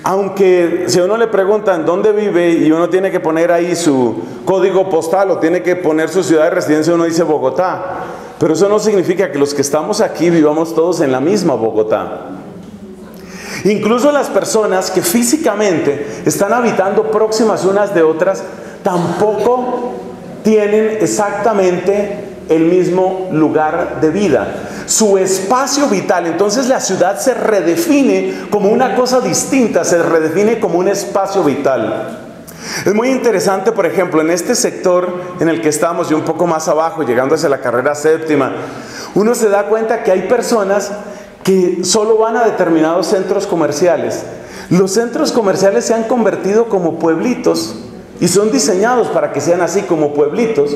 aunque si a uno le preguntan dónde vive y uno tiene que poner ahí su código postal o tiene que poner su ciudad de residencia, uno dice Bogotá, pero eso no significa que los que estamos aquí vivamos todos en la misma Bogotá. Incluso las personas que físicamente están habitando próximas unas de otras, tampoco tienen exactamente el mismo lugar de vida. Su espacio vital, entonces la ciudad se redefine como una cosa distinta, se redefine como un espacio vital. Es muy interesante, por ejemplo, en este sector en el que estamos y un poco más abajo, llegando hacia la carrera séptima, uno se da cuenta que hay personas que solo van a determinados centros comerciales. Los centros comerciales se han convertido como pueblitos y son diseñados para que sean así, como pueblitos,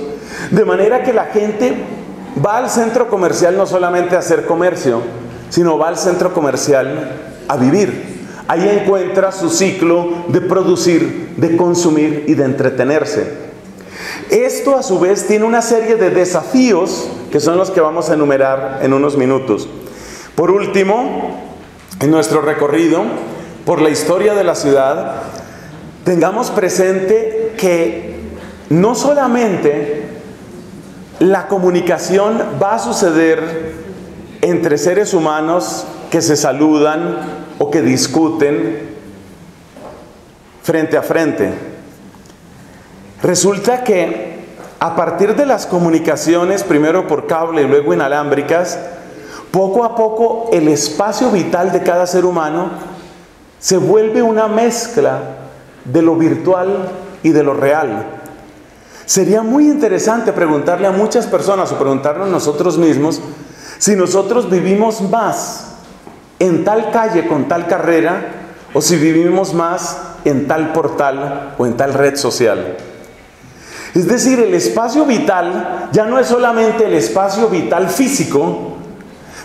de manera que la gente va al centro comercial no solamente a hacer comercio, sino va al centro comercial a vivir. Ahí encuentra su ciclo de producir, de consumir y de entretenerse. Esto a su vez tiene una serie de desafíos que son los que vamos a enumerar en unos minutos. Por último, en nuestro recorrido por la historia de la ciudad, tengamos presente que no solamente la comunicación va a suceder entre seres humanos que se saludan o que discuten frente a frente. Resulta que a partir de las comunicaciones, primero por cable y luego inalámbricas, poco a poco el espacio vital de cada ser humano se vuelve una mezcla de lo virtual y de lo real. Sería muy interesante preguntarle a muchas personas o preguntarnos nosotros mismos si nosotros vivimos más en tal calle con tal carrera o si vivimos más en tal portal o en tal red social. Es decir, el espacio vital ya no es solamente el espacio vital físico,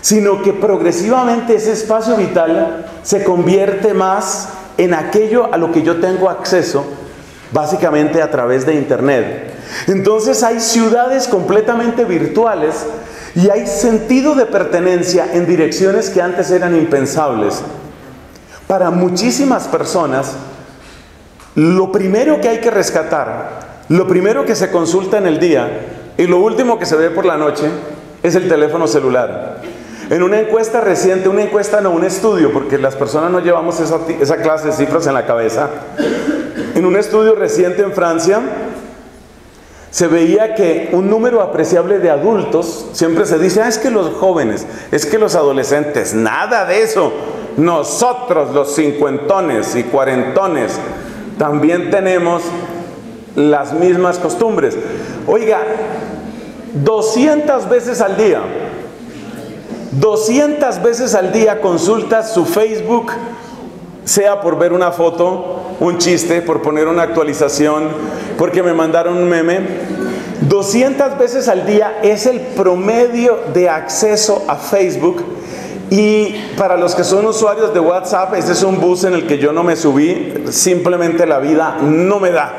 sino que progresivamente ese espacio vital se convierte más en aquello a lo que yo tengo acceso, básicamente a través de internet. Entonces hay ciudades completamente virtuales y hay sentido de pertenencia en direcciones que antes eran impensables. Para muchísimas personas, lo primero que hay que rescatar, lo primero que se consulta en el día y lo último que se ve por la noche es el teléfono celular. En una encuesta reciente, una encuesta no, un estudio, porque las personas no llevamos esa, esa clase de cifras en la cabeza. En un estudio reciente en Francia, se veía que un número apreciable de adultos, siempre se dice, ah, es que los jóvenes, es que los adolescentes, nada de eso. Nosotros, los cincuentones y cuarentones, también tenemos las mismas costumbres. Oiga, doscientas veces al día, doscientas veces al día consultas su Facebook, sea por ver una foto, un chiste, por poner una actualización, porque me mandaron un meme. doscientas veces al día es el promedio de acceso a Facebook. Y para los que son usuarios de WhatsApp, este es un bus en el que yo no me subí, simplemente la vida no me da,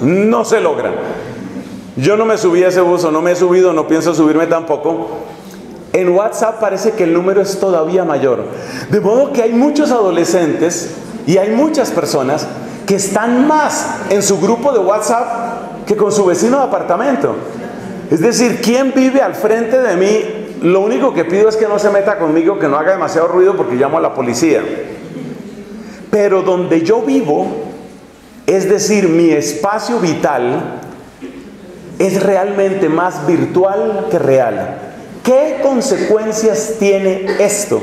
no se logra. Yo no me subí a ese bus, o no me he subido, no pienso subirme tampoco. En WhatsApp parece que el número es todavía mayor. De modo que hay muchos adolescentes y hay muchas personas que están más en su grupo de WhatsApp que con su vecino de apartamento. Es decir, ¿quién vive al frente de mí? Lo único que pido es que no se meta conmigo, que no haga demasiado ruido porque llamo a la policía. Pero donde yo vivo, es decir, mi espacio vital, es realmente más virtual que real. ¿Qué consecuencias tiene esto?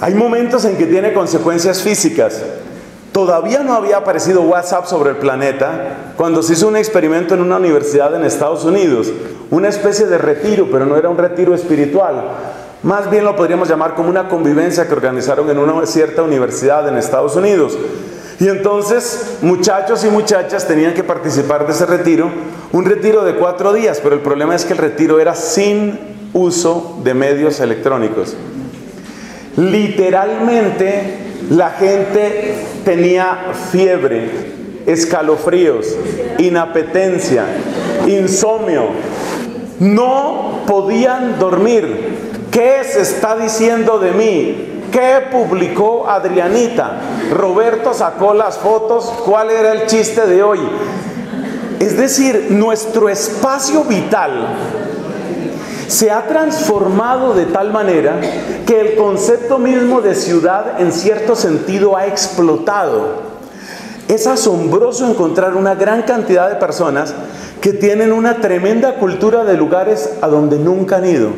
Hay momentos en que tiene consecuencias físicas. Todavía no había aparecido WhatsApp sobre el planeta cuando se hizo un experimento en una universidad en Estados Unidos. Una especie de retiro, pero no era un retiro espiritual. Más bien lo podríamos llamar como una convivencia que organizaron en una cierta universidad en Estados Unidos. Y entonces muchachos y muchachas tenían que participar de ese retiro. Un retiro de cuatro días, pero el problema es que el retiro era sin uso de medios electrónicos. Literalmente la gente tenía fiebre, escalofríos, inapetencia, insomnio. No podían dormir. ¿Qué se está diciendo de mí? ¿Qué publicó Adrianita? Roberto sacó las fotos. ¿Cuál era el chiste de hoy? Es decir, nuestro espacio vital se ha transformado de tal manera que el concepto mismo de ciudad en cierto sentido ha explotado. Es asombroso encontrar una gran cantidad de personas que tienen una tremenda cultura de lugares a donde nunca han ido,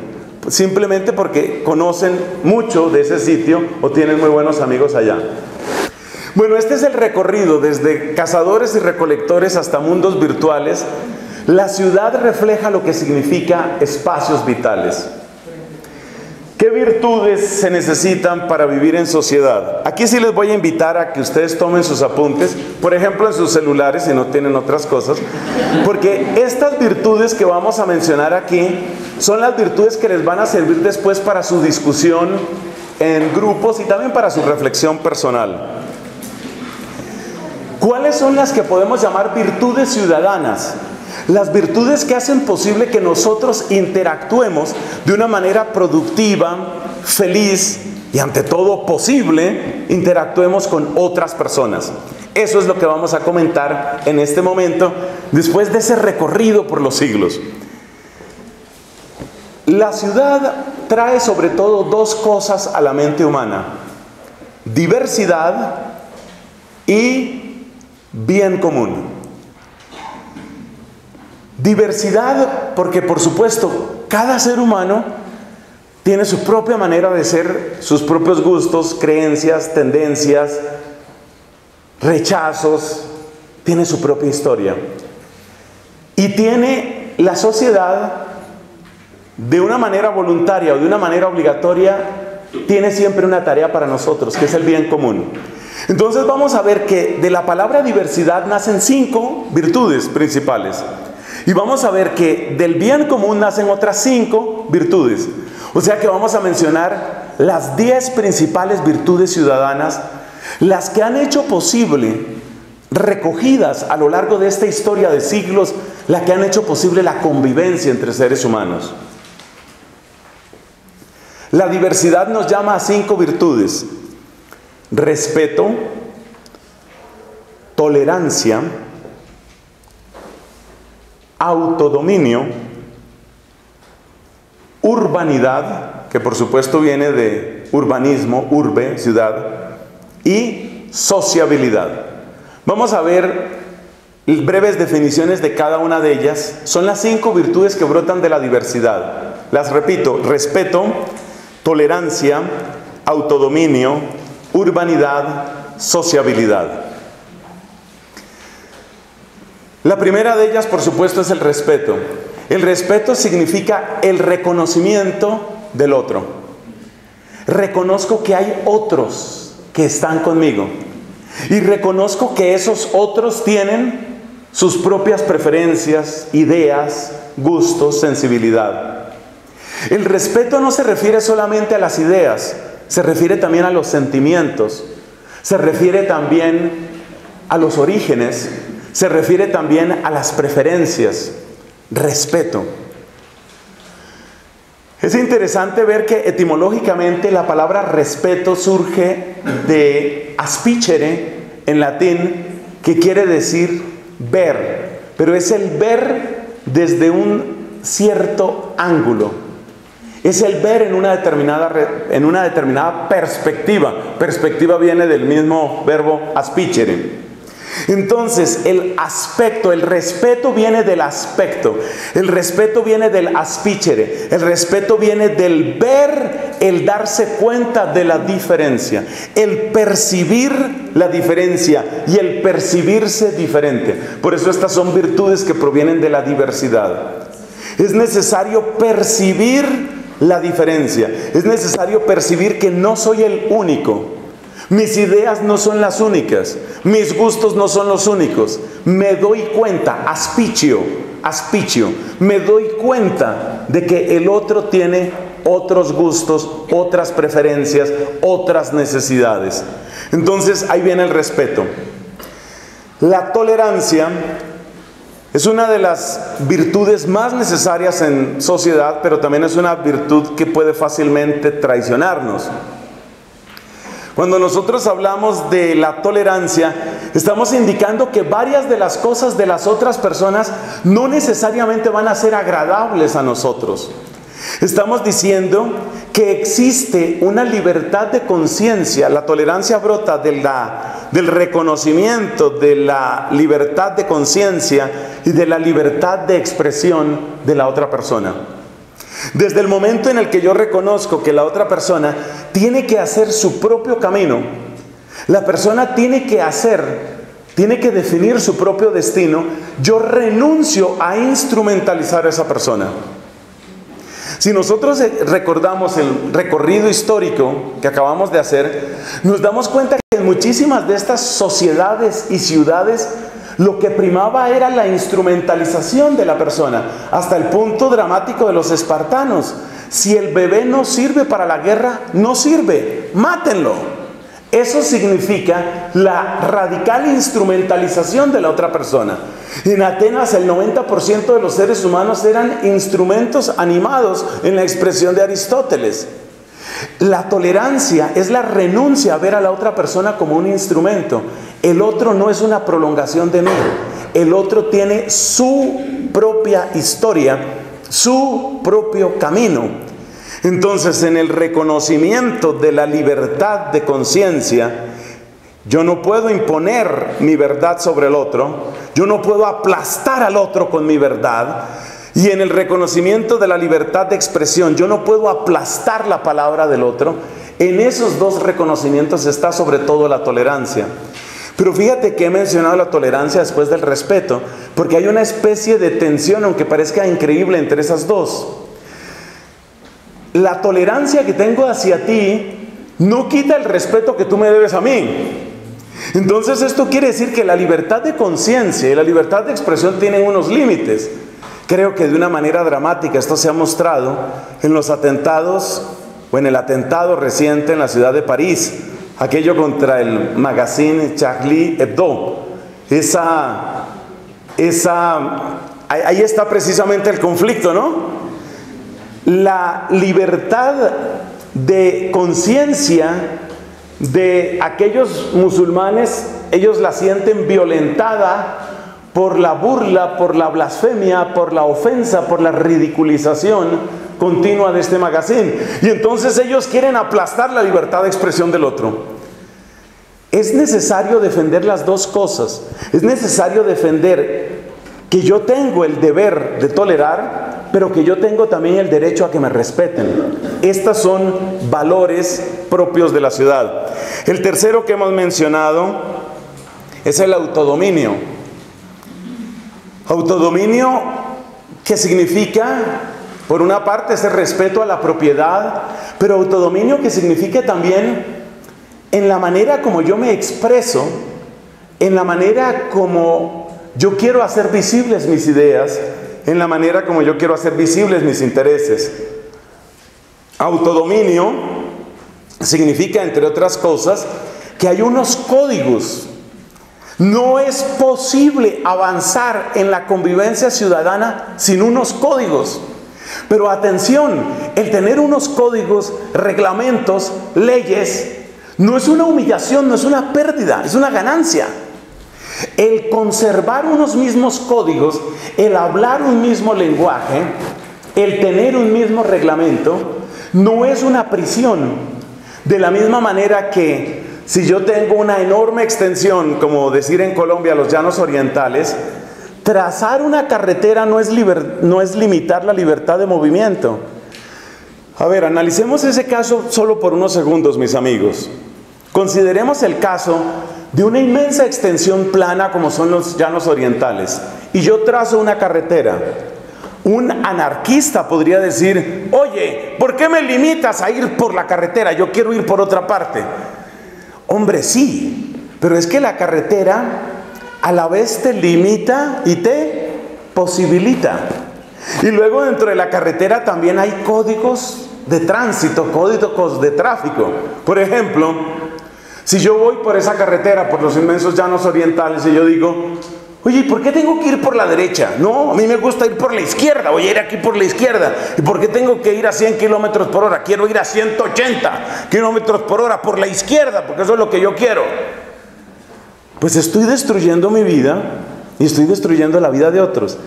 simplemente porque conocen mucho de ese sitio o tienen muy buenos amigos allá. Bueno, este es el recorrido desde cazadores y recolectores hasta mundos virtuales. La ciudad refleja lo que significa espacios vitales. ¿Qué virtudes se necesitan para vivir en sociedad? Aquí sí les voy a invitar a que ustedes tomen sus apuntes, por ejemplo en sus celulares si no tienen otras cosas, porque estas virtudes que vamos a mencionar aquí son las virtudes que les van a servir después para su discusión en grupos y también para su reflexión personal. ¿Cuáles son las que podemos llamar virtudes ciudadanas? Las virtudes que hacen posible que nosotros interactuemos de una manera productiva, feliz y ante todo posible, interactuemos con otras personas. Eso es lo que vamos a comentar en este momento, después de ese recorrido por los siglos. La ciudad trae sobre todo dos cosas a la mente humana: diversidad y bien común. Diversidad, porque por supuesto, cada ser humano tiene su propia manera de ser, sus propios gustos, creencias, tendencias, rechazos, tiene su propia historia. Y tiene la sociedad, de una manera voluntaria o de una manera obligatoria, tiene siempre una tarea para nosotros, que es el bien común. Entonces vamos a ver que de la palabra diversidad nacen cinco virtudes principales. Y vamos a ver que del bien común nacen otras cinco virtudes. O sea que vamos a mencionar las diez principales virtudes ciudadanas las que han hecho posible, recogidas a lo largo de esta historia de siglos, las que han hecho posible la convivencia entre seres humanos. La diversidad nos llama a cinco virtudes: respeto, tolerancia, autodominio, urbanidad, que por supuesto viene de urbanismo, urbe, ciudad, y sociabilidad. Vamos a ver breves definiciones de cada una de ellas. Son las cinco virtudes que brotan de la diversidad. Las repito: respeto, tolerancia, autodominio, urbanidad, sociabilidad. La primera de ellas, por supuesto, es el respeto. El respeto significa el reconocimiento del otro. Reconozco que hay otros que están conmigo. Y reconozco que esos otros tienen sus propias preferencias, ideas, gustos, sensibilidad. El respeto no se refiere solamente a las ideas, se refiere también a los sentimientos, se refiere también a los orígenes, se refiere también a las preferencias. Respeto. Es interesante ver que etimológicamente la palabra respeto surge de aspicere en latín, que quiere decir ver, pero es el ver desde un cierto ángulo. Es el ver en una determinada, en una determinada perspectiva. Perspectiva viene del mismo verbo aspicere. Entonces, el aspecto, el respeto viene del aspecto, el respeto viene del aspicere, el respeto viene del ver, el darse cuenta de la diferencia, el percibir la diferencia y el percibirse diferente. Por eso estas son virtudes que provienen de la diversidad. Es necesario percibir la diferencia, es necesario percibir que no soy el único. Mis ideas no son las únicas, mis gustos no son los únicos. Me doy cuenta, aspicio, aspicio, me doy cuenta de que el otro tiene otros gustos, otras preferencias, otras necesidades. Entonces ahí viene el respeto. La tolerancia es una de las virtudes más necesarias en sociedad, pero también es una virtud que puede fácilmente traicionarnos. Cuando nosotros hablamos de la tolerancia, estamos indicando que varias de las cosas de las otras personas no necesariamente van a ser agradables a nosotros. Estamos diciendo que existe una libertad de conciencia. La tolerancia brota de la, del reconocimiento de la libertad de conciencia y de la libertad de expresión de la otra persona. Desde el momento en el que yo reconozco que la otra persona tiene que hacer su propio camino, la persona tiene que hacer, tiene que definir su propio destino, yo renuncio a instrumentalizar a esa persona. Si nosotros recordamos el recorrido histórico que acabamos de hacer, nos damos cuenta que en muchísimas de estas sociedades y ciudades lo que primaba era la instrumentalización de la persona, hasta el punto dramático de los espartanos. Si el bebé no sirve para la guerra, no sirve, mátenlo. Eso significa la radical instrumentalización de la otra persona. En Atenas el noventa por ciento de los seres humanos eran instrumentos animados, en la expresión de Aristóteles. La tolerancia es la renuncia a ver a la otra persona como un instrumento. El otro no es una prolongación de mí. El otro tiene su propia historia, su propio camino. Entonces, en el reconocimiento de la libertad de conciencia, yo no puedo imponer mi verdad sobre el otro. Yo no puedo aplastar al otro con mi verdad. Y en el reconocimiento de la libertad de expresión, yo no puedo aplastar la palabra del otro. En esos dos reconocimientos está sobre todo la tolerancia. Pero fíjate que he mencionado la tolerancia después del respeto, porque hay una especie de tensión, aunque parezca increíble, entre esas dos. La tolerancia que tengo hacia ti no quita el respeto que tú me debes a mí. Entonces esto quiere decir que la libertad de conciencia y la libertad de expresión tienen unos límites. Creo que de una manera dramática esto se ha mostrado en los atentados, o en el atentado reciente en la ciudad de París, aquello contra el magazine Charlie Hebdo. Esa, esa, ahí está precisamente el conflicto, ¿no? La libertad de conciencia de aquellos musulmanes, ellos la sienten violentada por la burla, por la blasfemia, por la ofensa, por la ridiculización continua de este magazine. Y entonces ellos quieren aplastar la libertad de expresión del otro. Es necesario defender las dos cosas. Es necesario defender que yo tengo el deber de tolerar, pero que yo tengo también el derecho a que me respeten. Estos son valores propios de la ciudad. El tercero que hemos mencionado es el autodominio. Autodominio que significa, por una parte, ese respeto a la propiedad, pero autodominio que significa también en la manera como yo me expreso, en la manera como yo quiero hacer visibles mis ideas, en la manera como yo quiero hacer visibles mis intereses. Autodominio significa, entre otras cosas, que hay unos códigos. No es posible avanzar en la convivencia ciudadana sin unos códigos. Pero atención, el tener unos códigos, reglamentos, leyes, no es una humillación, no es una pérdida, es una ganancia. El conservar unos mismos códigos, el hablar un mismo lenguaje, el tener un mismo reglamento, no es una prisión. De la misma manera que si yo tengo una enorme extensión, como decir en Colombia los Llanos orientales, trazar una carretera no es, no es limitar la libertad de movimiento. A ver, analicemos ese caso solo por unos segundos, mis amigos. Consideremos el caso de una inmensa extensión plana como son los Llanos orientales, y yo trazo una carretera. Un anarquista podría decir: oye, ¿por qué me limitas a ir por la carretera? Yo quiero ir por otra parte. Hombre, sí, pero es que la carretera a la vez te limita y te posibilita. Y luego dentro de la carretera también hay códigos de tránsito, códigos de tráfico. Por ejemplo, si yo voy por esa carretera, por los inmensos Llanos orientales, y yo digo: oye, ¿por qué tengo que ir por la derecha? No, a mí me gusta ir por la izquierda, voy a ir aquí por la izquierda. ¿Y por qué tengo que ir a cien kilómetros por hora? Quiero ir a ciento ochenta kilómetros por hora por la izquierda, porque eso es lo que yo quiero. Pues estoy destruyendo mi vida y estoy destruyendo la vida de otros.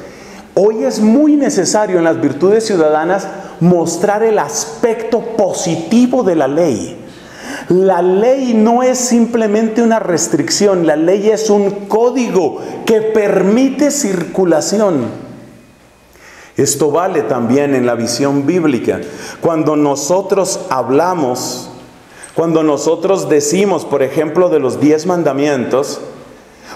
Hoy es muy necesario en las virtudes ciudadanas mostrar el aspecto positivo de la ley. La ley no es simplemente una restricción, la ley es un código que permite circulación. Esto vale también en la visión bíblica. Cuando nosotros hablamos, cuando nosotros decimos, por ejemplo, de los diez mandamientos,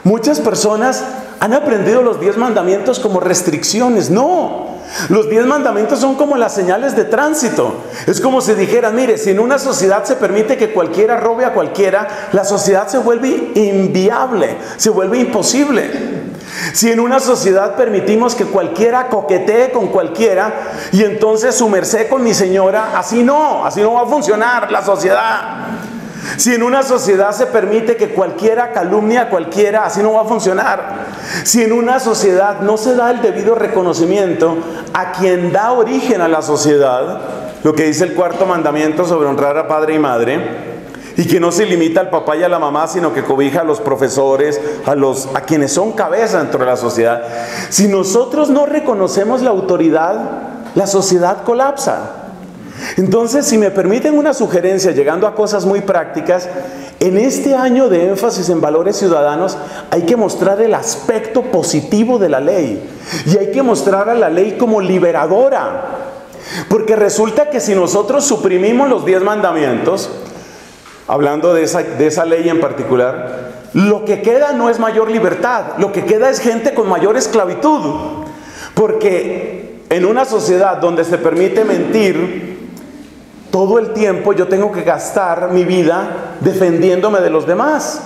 muchas personas han aprendido los diez mandamientos como restricciones. No, los diez mandamientos son como las señales de tránsito. Es como si dijeran: mire, si en una sociedad se permite que cualquiera robe a cualquiera, la sociedad se vuelve inviable, se vuelve imposible. Si en una sociedad permitimos que cualquiera coquetee con cualquiera, y entonces su merced con mi señora, así no, así no va a funcionar la sociedad. Si en una sociedad se permite que cualquiera calumnia a cualquiera, así no va a funcionar. Si en una sociedad no se da el debido reconocimiento a quien da origen a la sociedad, lo que dice el cuarto mandamiento sobre honrar a padre y madre, y que no se limita al papá y a la mamá, sino que cobija a los profesores, a, los, a quienes son cabeza dentro de la sociedad. Si nosotros no reconocemos la autoridad, la sociedad colapsa. Entonces, si me permiten una sugerencia, llegando a cosas muy prácticas, en este año de énfasis en valores ciudadanos hay que mostrar el aspecto positivo de la ley, y hay que mostrar a la ley como liberadora, porque resulta que si nosotros suprimimos los diez mandamientos, hablando de esa, de esa ley en particular, lo que queda no es mayor libertad, lo que queda es gente con mayor esclavitud, porque en una sociedad donde se permite mentir todo el tiempo, yo tengo que gastar mi vida defendiéndome de los demás.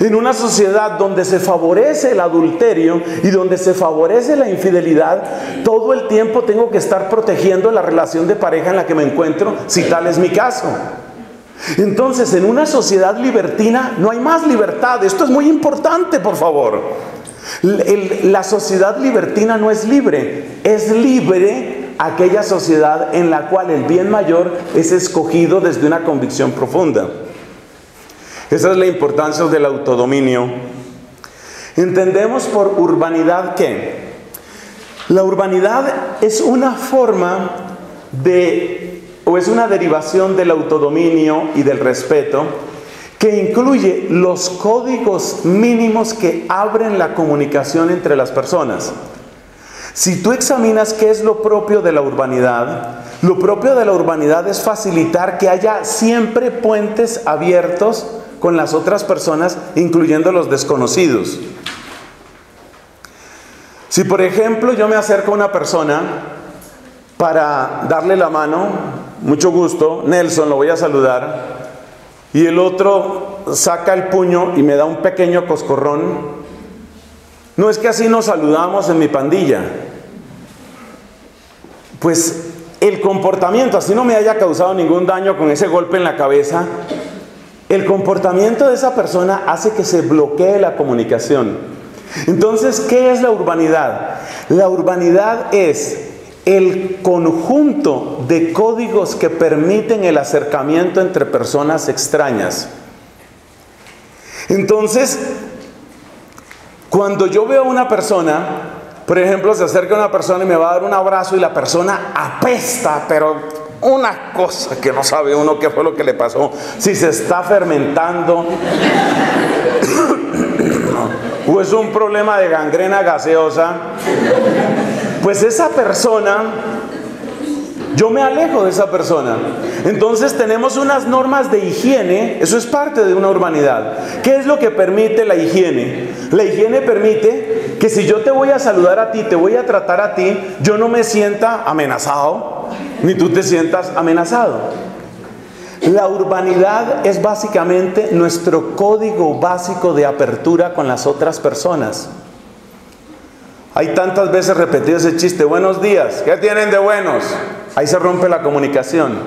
En una sociedad donde se favorece el adulterio y donde se favorece la infidelidad, todo el tiempo tengo que estar protegiendo la relación de pareja en la que me encuentro, si tal es mi caso. Entonces, en una sociedad libertina no hay más libertad. Esto es muy importante, por favor. La sociedad libertina no es libre, es libre aquella sociedad en la cual el bien mayor es escogido desde una convicción profunda. Esa es la importancia del autodominio. Entendemos por urbanidad que la urbanidad es una forma de, o es una derivación del autodominio y del respeto, que incluye los códigos mínimos que abren la comunicación entre las personas. Si tú examinas qué es lo propio de la urbanidad, lo propio de la urbanidad es facilitar que haya siempre puentes abiertos con las otras personas, incluyendo los desconocidos. Si, por ejemplo, yo me acerco a una persona para darle la mano, mucho gusto, Nelson, lo voy a saludar, y el otro saca el puño y me da un pequeño coscorrón. No es que así nos saludamos en mi pandilla. Pues el comportamiento, así no me haya causado ningún daño con ese golpe en la cabeza, el comportamiento de esa persona hace que se bloquee la comunicación. Entonces, ¿qué es la urbanidad? La urbanidad es el conjunto de códigos que permiten el acercamiento entre personas extrañas. Entonces, cuando yo veo a una persona, por ejemplo, se acerca una persona y me va a dar un abrazo y la persona apesta, pero una cosa que no sabe uno qué fue lo que le pasó, si se está fermentando o es un problema de gangrena gaseosa, pues esa persona, yo me alejo de esa persona. Entonces tenemos unas normas de higiene, eso es parte de una urbanidad. ¿Qué es lo que permite la higiene? La higiene permite que si yo te voy a saludar a ti, te voy a tratar a ti, yo no me sienta amenazado, ni tú te sientas amenazado. La urbanidad es básicamente nuestro código básico de apertura con las otras personas. Hay tantas veces repetido ese chiste, buenos días, ¿qué tienen de buenos? Ahí se rompe la comunicación.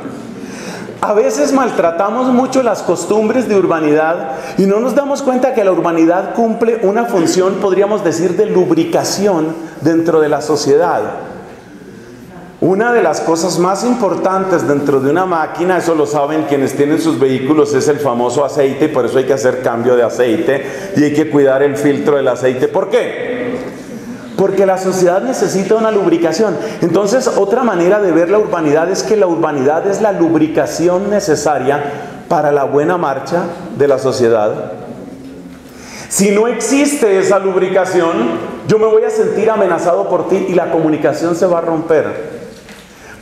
A veces maltratamos mucho las costumbres de urbanidad y no nos damos cuenta que la urbanidad cumple una función, podríamos decir, de lubricación dentro de la sociedad. Una de las cosas más importantes dentro de una máquina, eso lo saben quienes tienen sus vehículos, es el famoso aceite, y por eso hay que hacer cambio de aceite y hay que cuidar el filtro del aceite. ¿Por qué? Porque la sociedad necesita una lubricación. Entonces, otra manera de ver la urbanidad es que la urbanidad es la lubricación necesaria para la buena marcha de la sociedad. Si no existe esa lubricación, yo me voy a sentir amenazado por ti y la comunicación se va a romper.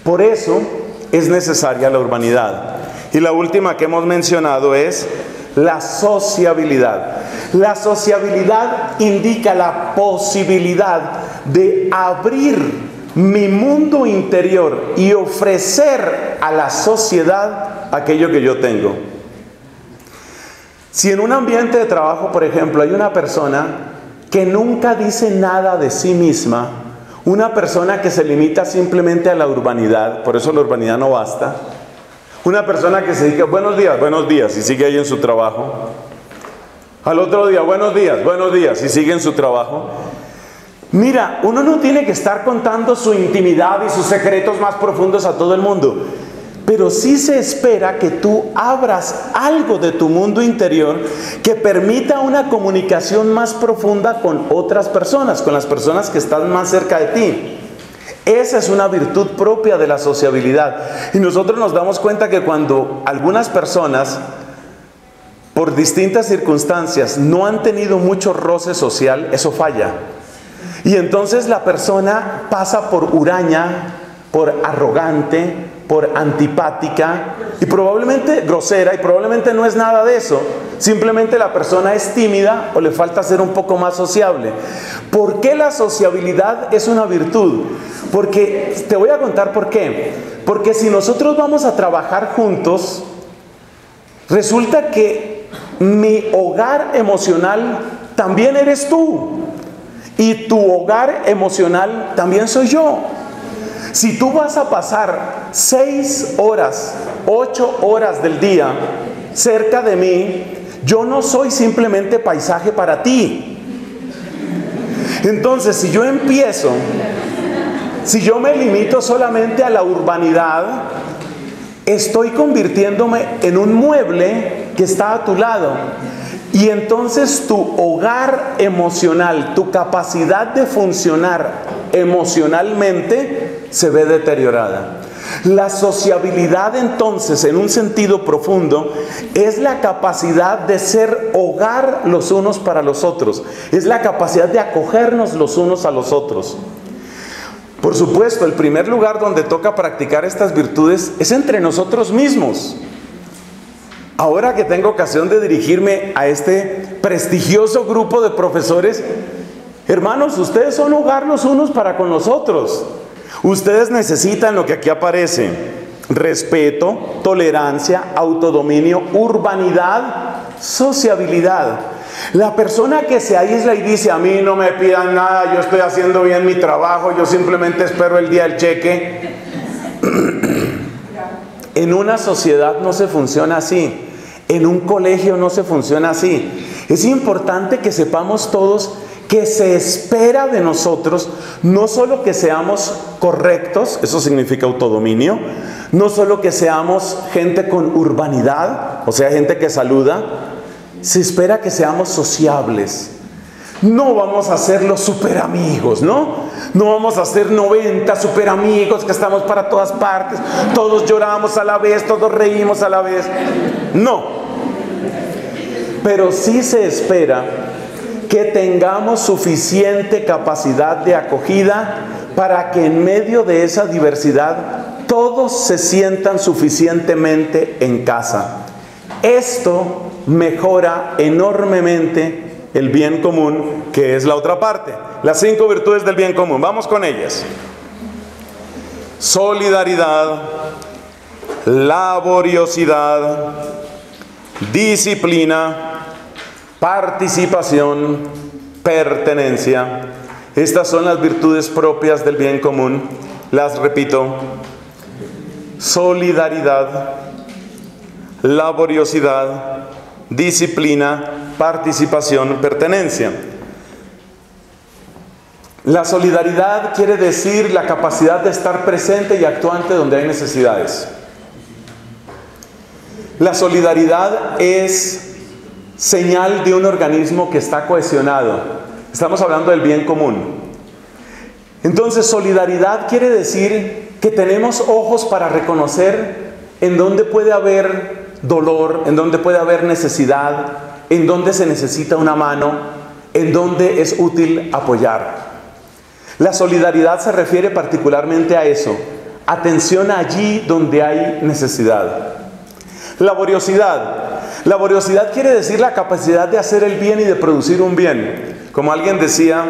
Por eso es necesaria la urbanidad. Y la última que hemos mencionado es la sociabilidad. La sociabilidad indica la posibilidad de abrir mi mundo interior y ofrecer a la sociedad aquello que yo tengo. Si en un ambiente de trabajo, por ejemplo, hay una persona que nunca dice nada de sí misma, una persona que se limita simplemente a la urbanidad, por eso la urbanidad no basta, una persona que se dice buenos días, buenos días, y sigue ahí en su trabajo. Al otro día, buenos días, buenos días, y sigue en su trabajo. Mira, uno no tiene que estar contando su intimidad y sus secretos más profundos a todo el mundo. Pero sí se espera que tú abras algo de tu mundo interior que permita una comunicación más profunda con otras personas, con las personas que están más cerca de ti. Esa es una virtud propia de la sociabilidad. Y nosotros nos damos cuenta que cuando algunas personas, por distintas circunstancias, no han tenido mucho roce social, eso falla. Y entonces la persona pasa por huraña, por arrogante, por antipática y probablemente grosera, y probablemente no es nada de eso. Simplemente la persona es tímida o le falta ser un poco más sociable. ¿Por qué la sociabilidad es una virtud? Porque, te voy a contar por qué. Porque si nosotros vamos a trabajar juntos, resulta que mi hogar emocional también eres tú. Y tu hogar emocional también soy yo. Si tú vas a pasar seis horas ocho horas del día cerca de mí, yo no soy simplemente paisaje para ti. Entonces, si yo empiezo, si yo me limito solamente a la urbanidad, estoy convirtiéndome en un mueble que está a tu lado. Y entonces tu hogar emocional, tu capacidad de funcionar emocionalmente se ve deteriorada. La sociabilidad, entonces, en un sentido profundo, es la capacidad de ser hogar los unos para los otros. Es la capacidad de acogernos los unos a los otros. Por supuesto, el primer lugar donde toca practicar estas virtudes es entre nosotros mismos. Ahora que tengo ocasión de dirigirme a este prestigioso grupo de profesores, hermanos, ustedes son hogar los unos para con los otros. Ustedes necesitan lo que aquí aparece: respeto, tolerancia, autodominio, urbanidad, sociabilidad. La persona que se aísla y dice, a mí no me pidan nada, yo estoy haciendo bien mi trabajo, yo simplemente espero el día del cheque. En una sociedad no se funciona así, en un colegio no se funciona así. Es importante que sepamos todos que se espera de nosotros no solo que seamos correctos, eso significa autodominio, no solo que seamos gente con urbanidad, o sea, gente que saluda, se espera que seamos sociables. No vamos a ser los super amigos, ¿no? No vamos a ser noventa super amigos que estamos para todas partes, todos lloramos a la vez, todos reímos a la vez. No. Pero sí se espera que tengamos suficiente capacidad de acogida para que en medio de esa diversidad todos se sientan suficientemente en casa. Esto mejora enormemente el bien común, que es la otra parte. Las cinco virtudes del bien común. Vamos con ellas. Solidaridad, laboriosidad, disciplina, participación, pertenencia. Estas son las virtudes propias del bien común. Las repito: solidaridad, laboriosidad, disciplina, participación, pertenencia. La solidaridad quiere decir la capacidad de estar presente y actuante donde hay necesidades. La solidaridad es señal de un organismo que está cohesionado. Estamos hablando del bien común. Entonces, solidaridad quiere decir que tenemos ojos para reconocer en dónde puede haber dolor, en dónde puede haber necesidad, en dónde se necesita una mano, en dónde es útil apoyar. La solidaridad se refiere particularmente a eso: atención allí donde hay necesidad. Laboriosidad. Laboriosidad quiere decir la capacidad de hacer el bien y de producir un bien. Como alguien decía,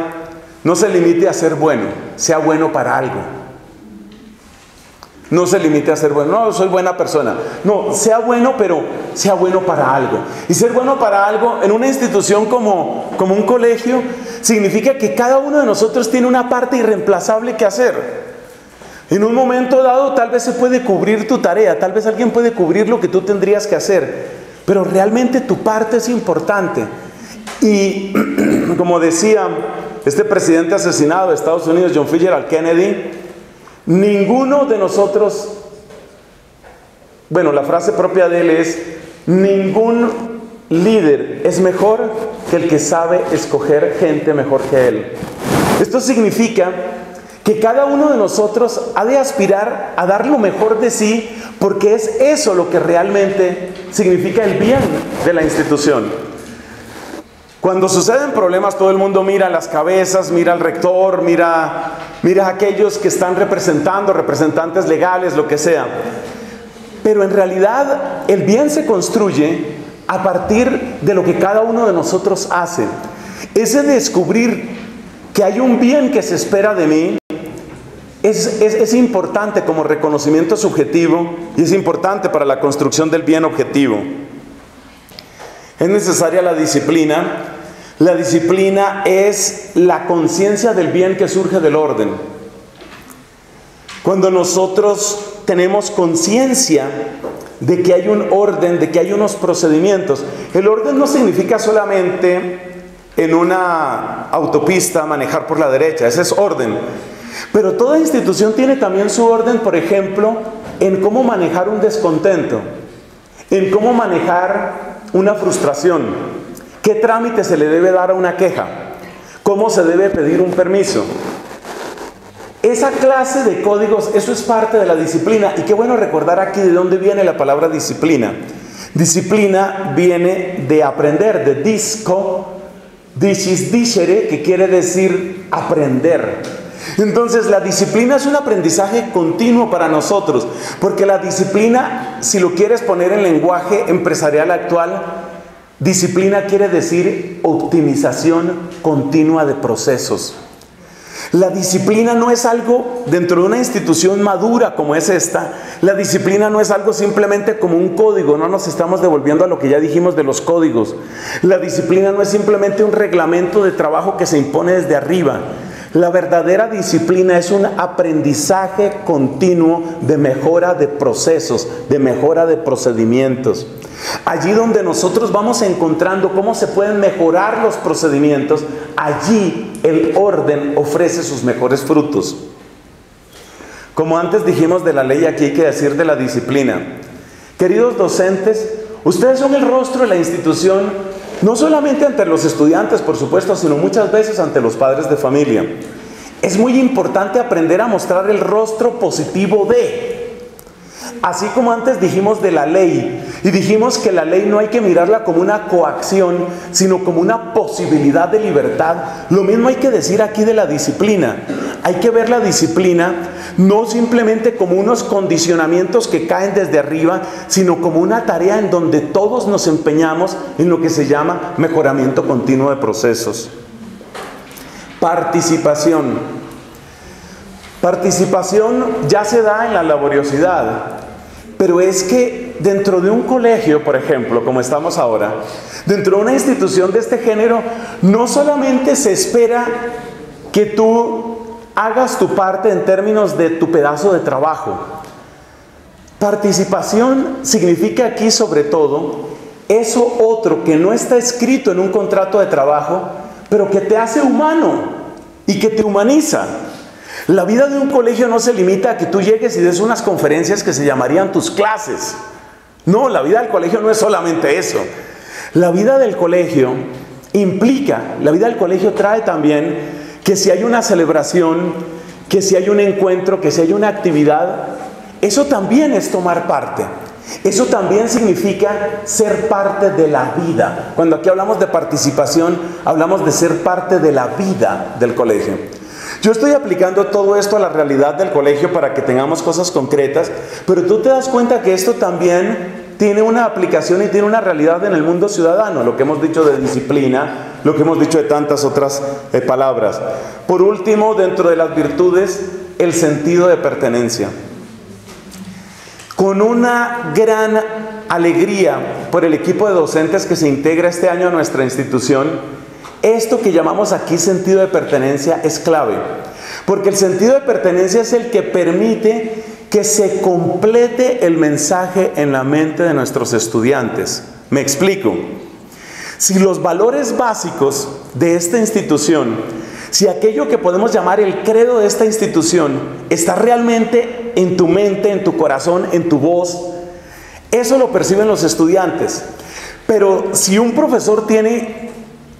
no se limite a ser bueno, sea bueno para algo. No se limite a ser bueno, no, soy buena persona. No, sea bueno, pero sea bueno para algo. Y ser bueno para algo en una institución como, como un colegio significa que cada uno de nosotros tiene una parte irreemplazable que hacer. En un momento dado tal vez se puede cubrir tu tarea, tal vez alguien puede cubrir lo que tú tendrías que hacer. Pero realmente tu parte es importante. Y como decía este presidente asesinado de Estados Unidos, John Fitzgerald Kennedy, ninguno de nosotros, bueno, la frase propia de él es, ningún líder es mejor que el que sabe escoger gente mejor que él. Esto significa que cada uno de nosotros ha de aspirar a dar lo mejor de sí, porque es eso lo que realmente significa el bien de la institución. Cuando suceden problemas, todo el mundo mira las cabezas, mira al rector, mira, mira a aquellos que están representando, representantes legales, lo que sea. Pero en realidad el bien se construye a partir de lo que cada uno de nosotros hace. Ese descubrir que hay un bien que se espera de mí Es, es, es importante como reconocimiento subjetivo, y es importante para la construcción del bien objetivo. Es necesaria la disciplina. La disciplina es la conciencia del bien que surge del orden. Cuando nosotros tenemos conciencia de que hay un orden, de que hay unos procedimientos. El orden no significa solamente en una autopista manejar por la derecha, ese es orden. Pero toda institución tiene también su orden, por ejemplo, en cómo manejar un descontento, en cómo manejar una frustración, qué trámite se le debe dar a una queja, cómo se debe pedir un permiso. Esa clase de códigos, eso es parte de la disciplina. Y qué bueno recordar aquí de dónde viene la palabra disciplina. Disciplina viene de aprender, de disco, dicis dicere, que quiere decir aprender. Entonces la disciplina es un aprendizaje continuo para nosotros, porque la disciplina, si lo quieres poner en lenguaje empresarial actual, disciplina quiere decir optimización continua de procesos. La disciplina no es algo dentro de una institución madura como es esta. La disciplina no es algo simplemente como un código. No nos estamos devolviendo a lo que ya dijimos de los códigos. La disciplina no es simplemente un reglamento de trabajo que se impone desde arriba. La verdadera disciplina es un aprendizaje continuo de mejora de procesos, de mejora de procedimientos. Allí donde nosotros vamos encontrando cómo se pueden mejorar los procedimientos, allí el orden ofrece sus mejores frutos. Como antes dijimos de la ley, aquí hay que decir de la disciplina. Queridos docentes, ustedes son el rostro de la institución. No solamente ante los estudiantes, por supuesto, sino muchas veces ante los padres de familia. Es muy importante aprender a mostrar el rostro positivo de. Así como antes dijimos de la ley, y dijimos que la ley no hay que mirarla como una coacción, sino como una posibilidad de libertad, lo mismo hay que decir aquí de la disciplina. Hay que ver la disciplina no simplemente como unos condicionamientos que caen desde arriba, sino como una tarea en donde todos nos empeñamos en lo que se llama mejoramiento continuo de procesos. Participación. Participación ya se da en la laboriosidad, pero es que dentro de un colegio, por ejemplo, como estamos ahora, dentro de una institución de este género, no solamente se espera que tú hagas tu parte en términos de tu pedazo de trabajo. Participación significa aquí sobre todo eso otro que no está escrito en un contrato de trabajo, pero que te hace humano y que te humaniza. La vida de un colegio no se limita a que tú llegues y des unas conferencias que se llamarían tus clases. No, la vida del colegio no es solamente eso. La vida del colegio implica, la vida del colegio trae también que si hay una celebración, que si hay un encuentro, que si hay una actividad, eso también es tomar parte. Eso también significa ser parte de la vida. Cuando aquí hablamos de participación, hablamos de ser parte de la vida del colegio. Yo estoy aplicando todo esto a la realidad del colegio para que tengamos cosas concretas, pero tú te das cuenta que esto también tiene una aplicación y tiene una realidad en el mundo ciudadano, lo que hemos dicho de disciplina, lo que hemos dicho de tantas otras eh, palabras. Por último, dentro de las virtudes, el sentido de pertenencia. Con una gran alegría por el equipo de docentes que se integra este año a nuestra institución, esto que llamamos aquí sentido de pertenencia es clave, porque el sentido de pertenencia es el que permite que se complete el mensaje en la mente de nuestros estudiantes. Me explico. Si los valores básicos de esta institución, si aquello que podemos llamar el credo de esta institución, está realmente en tu mente, en tu corazón, en tu voz, eso lo perciben los estudiantes. Pero si un profesor tiene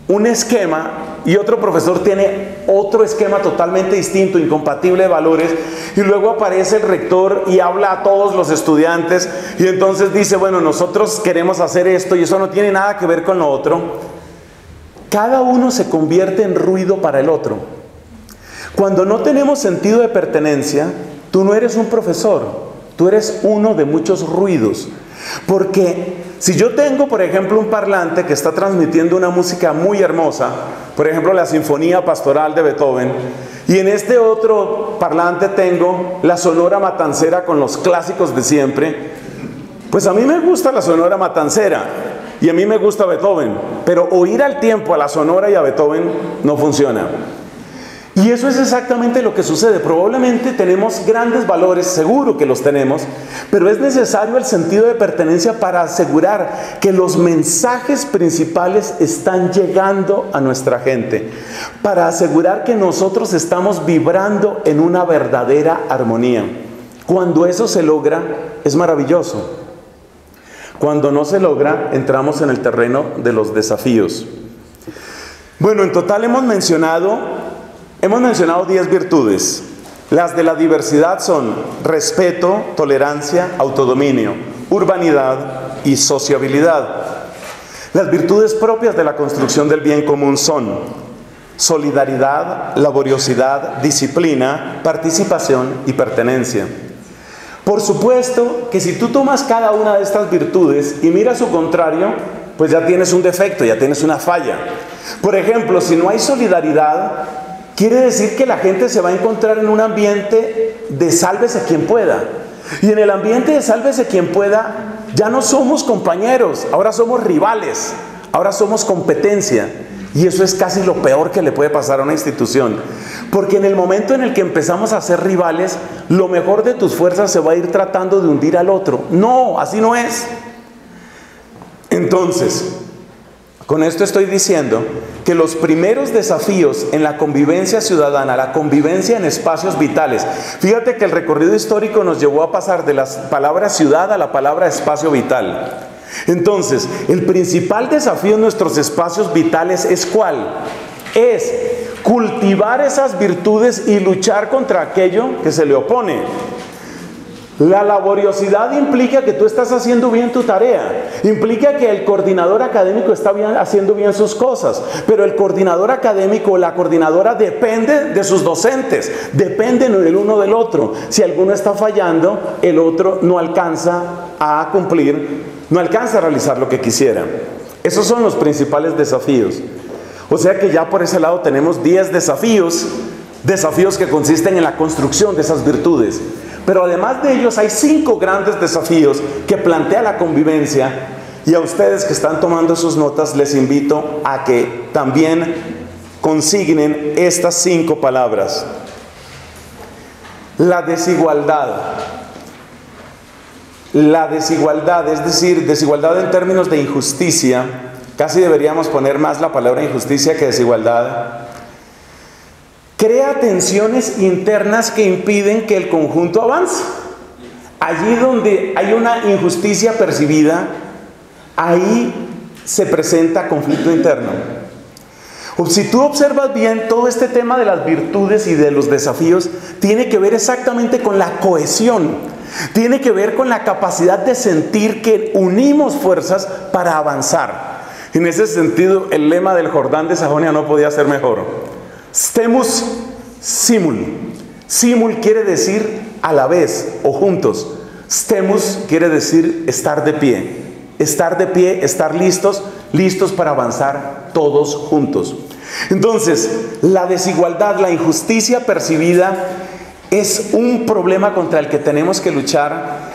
un esquema y otro profesor tiene otro esquema totalmente distinto, incompatible de valores, y luego aparece el rector y habla a todos los estudiantes y entonces dice, bueno, nosotros queremos hacer esto y eso no tiene nada que ver con lo otro, cada uno se convierte en ruido para el otro. Cuando no tenemos sentido de pertenencia, tú no eres un profesor, tú eres uno de muchos ruidos. Porque si yo tengo, por ejemplo, un parlante que está transmitiendo una música muy hermosa, por ejemplo, la Sinfonía Pastoral de Beethoven, y en este otro parlante tengo la Sonora Matancera con los clásicos de siempre, pues a mí me gusta la Sonora Matancera y a mí me gusta Beethoven, pero oír al tiempo a la Sonora y a Beethoven no funciona. Y eso es exactamente lo que sucede. Probablemente tenemos grandes valores, seguro que los tenemos, pero es necesario el sentido de pertenencia para asegurar que los mensajes principales están llegando a nuestra gente, para asegurar que nosotros estamos vibrando en una verdadera armonía. Cuando eso se logra, es maravilloso. Cuando no se logra, entramos en el terreno de los desafíos. Bueno, en total hemos mencionado... Hemos mencionado diez virtudes. Las de la diversidad son respeto, tolerancia, autodominio, urbanidad y sociabilidad. Las virtudes propias de la construcción del bien común son solidaridad, laboriosidad, disciplina, participación y pertenencia. Por supuesto que si tú tomas cada una de estas virtudes y miras su contrario, pues ya tienes un defecto, ya tienes una falla. Por ejemplo, si no hay solidaridad, quiere decir que la gente se va a encontrar en un ambiente de sálvese quien pueda. Y en el ambiente de sálvese quien pueda, ya no somos compañeros, ahora somos rivales, ahora somos competencia. Y eso es casi lo peor que le puede pasar a una institución. Porque en el momento en el que empezamos a ser rivales, lo mejor de tus fuerzas se va a ir tratando de hundir al otro. No, así no es. Entonces... Con esto estoy diciendo que los primeros desafíos en la convivencia ciudadana, la convivencia en espacios vitales. Fíjate que el recorrido histórico nos llevó a pasar de la palabra ciudad a la palabra espacio vital. Entonces, el principal desafío en nuestros espacios vitales es ¿cuál? Es cultivar esas virtudes y luchar contra aquello que se le opone. La laboriosidad implica que tú estás haciendo bien tu tarea, implica que el coordinador académico está bien, haciendo bien sus cosas, pero el coordinador académico o la coordinadora depende de sus docentes, dependen el uno del otro. Si alguno está fallando, el otro no alcanza a cumplir, no alcanza a realizar lo que quisiera. Esos son los principales desafíos. O sea que ya por ese lado tenemos diez desafíos, desafíos que consisten en la construcción de esas virtudes. Pero además de ellos hay cinco grandes desafíos que plantea la convivencia, y a ustedes que están tomando sus notas les invito a que también consignen estas cinco palabras. La desigualdad. La desigualdad, es decir, desigualdad en términos de injusticia. Casi deberíamos poner más la palabra injusticia que desigualdad. Crea tensiones internas que impiden que el conjunto avance. Allí donde hay una injusticia percibida, ahí se presenta conflicto interno. Si tú observas bien, todo este tema de las virtudes y de los desafíos tiene que ver exactamente con la cohesión. Tiene que ver con la capacidad de sentir que unimos fuerzas para avanzar. En ese sentido, el lema del Jordán de Sajonia no podía ser mejor. Stemus simul. Simul quiere decir a la vez o juntos. Stemus quiere decir estar de pie. Estar de pie, estar listos, listos para avanzar todos juntos. Entonces, la desigualdad, la injusticia percibida es un problema contra el que tenemos que luchar,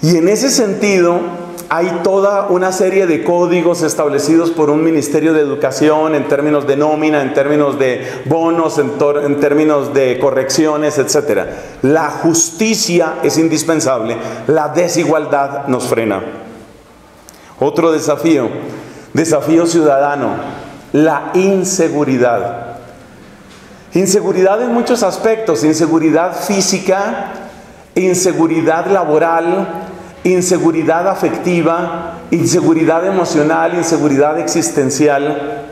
y en ese sentido hay toda una serie de códigos establecidos por un ministerio de educación en términos de nómina, en términos de bonos, en, en términos de correcciones, etcétera. La justicia es indispensable, la desigualdad nos frena. Otro desafío, desafío ciudadano, la inseguridad. Inseguridad en muchos aspectos, inseguridad física, inseguridad laboral, inseguridad afectiva, inseguridad emocional, inseguridad existencial.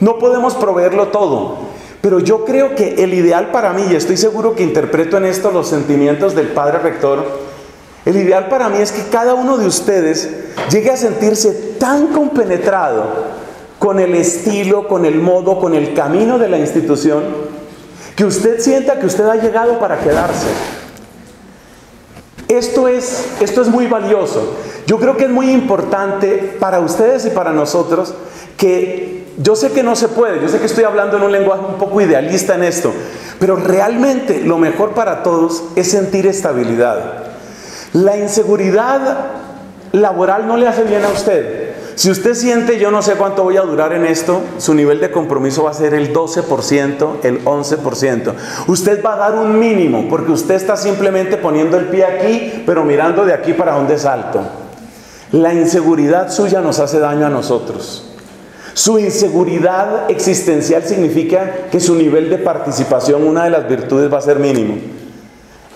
No podemos proveerlo todo, pero yo creo que el ideal para mí, y estoy seguro que interpreto en esto los sentimientos del padre rector, el ideal para mí es que cada uno de ustedes llegue a sentirse tan compenetrado con el estilo, con el modo, con el camino de la institución, que usted sienta que usted ha llegado para quedarse. Esto es, esto es muy valioso. Yo creo que es muy importante para ustedes y para nosotros que yo sé que no se puede, yo sé que estoy hablando en un lenguaje un poco idealista en esto, pero realmente lo mejor para todos es sentir estabilidad. La inseguridad laboral no le hace bien a usted. Si usted siente, yo no sé cuánto voy a durar en esto, su nivel de compromiso va a ser el doce por ciento, el once por ciento. Usted va a dar un mínimo, porque usted está simplemente poniendo el pie aquí, pero mirando de aquí para dónde salto. La inseguridad suya nos hace daño a nosotros. Su inseguridad existencial significa que su nivel de participación, una de las virtudes, va a ser mínimo.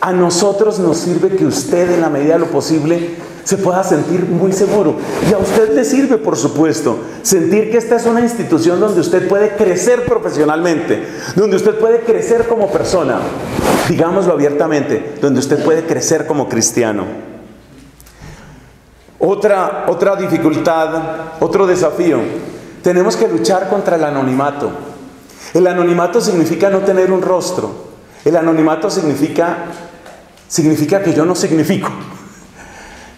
A nosotros nos sirve que usted, en la medida de lo posible, se pueda sentir muy seguro. Y a usted le sirve, por supuesto, sentir que esta es una institución donde usted puede crecer profesionalmente, donde usted puede crecer como persona, digámoslo abiertamente, donde usted puede crecer como cristiano. Otra, otra dificultad, otro desafío. Tenemos que luchar contra el anonimato. El anonimato significa no tener un rostro. El anonimato significa, significa que yo no significo.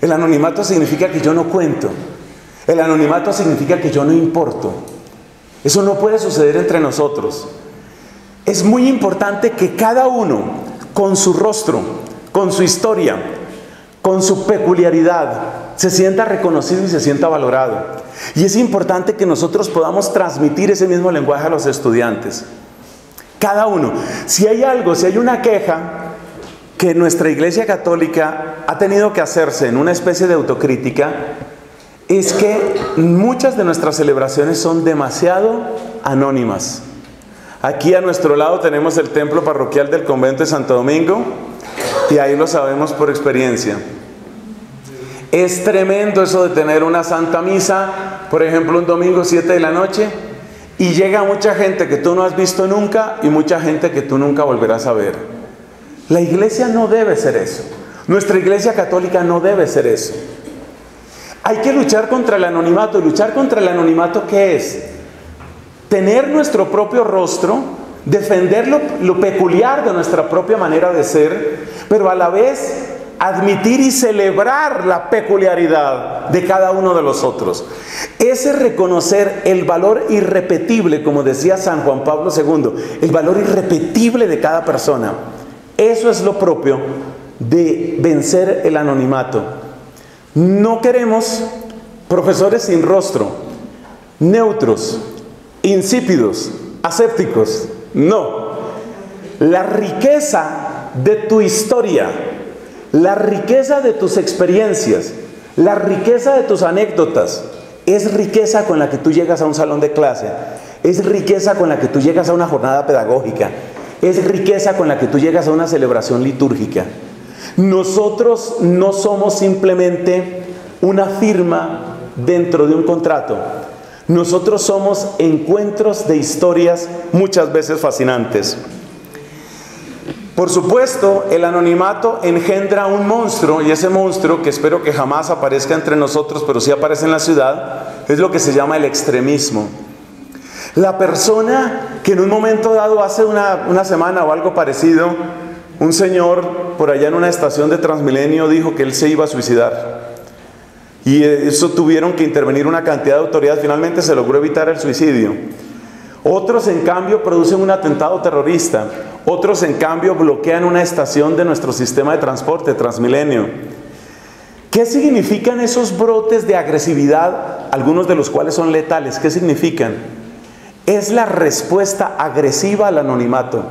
El anonimato significa que yo no cuento. El anonimato significa que yo no importo. Eso no puede suceder entre nosotros. Es muy importante que cada uno, con su rostro, con su historia, con su peculiaridad, se sienta reconocido y se sienta valorado. Y es importante que nosotros podamos transmitir ese mismo lenguaje a los estudiantes. Cada uno. Si hay algo, si hay una queja que nuestra Iglesia Católica ha tenido que hacerse en una especie de autocrítica, es que muchas de nuestras celebraciones son demasiado anónimas. Aquí a nuestro lado tenemos el templo parroquial del convento de Santo Domingo, y ahí lo sabemos por experiencia. Es tremendo eso de tener una santa misa, por ejemplo, un domingo siete de la noche, y llega mucha gente que tú no has visto nunca y mucha gente que tú nunca volverás a ver. La iglesia no debe ser eso. Nuestra Iglesia Católica no debe ser eso. Hay que luchar contra el anonimato. ¿Luchar contra el anonimato qué es? Tener nuestro propio rostro, defender lo, lo peculiar de nuestra propia manera de ser, pero a la vez admitir y celebrar la peculiaridad de cada uno de los otros. Ese reconocer el valor irrepetible, como decía San Juan Pablo segundo, el valor irrepetible de cada persona. Eso es lo propio de vencer el anonimato. No queremos profesores sin rostro, neutros, insípidos, asépticos. No. La riqueza de tu historia, la riqueza de tus experiencias, la riqueza de tus anécdotas, es riqueza con la que tú llegas a un salón de clase, es riqueza con la que tú llegas a una jornada pedagógica, es riqueza con la que tú llegas a una celebración litúrgica. Nosotros no somos simplemente una firma dentro de un contrato. Nosotros somos encuentros de historias muchas veces fascinantes. Por supuesto, el anonimato engendra un monstruo, y ese monstruo, que espero que jamás aparezca entre nosotros, pero sí aparece en la ciudad, es lo que se llama el extremismo. La persona que en un momento dado, hace una, una semana o algo parecido, un señor por allá en una estación de Transmilenio dijo que él se iba a suicidar. Y eso tuvieron que intervenir una cantidad de autoridades, finalmente se logró evitar el suicidio. Otros, en cambio, producen un atentado terrorista. Otros, en cambio, bloquean una estación de nuestro sistema de transporte, Transmilenio. ¿Qué significan esos brotes de agresividad, algunos de los cuales son letales? ¿Qué significan? Es la respuesta agresiva al anonimato.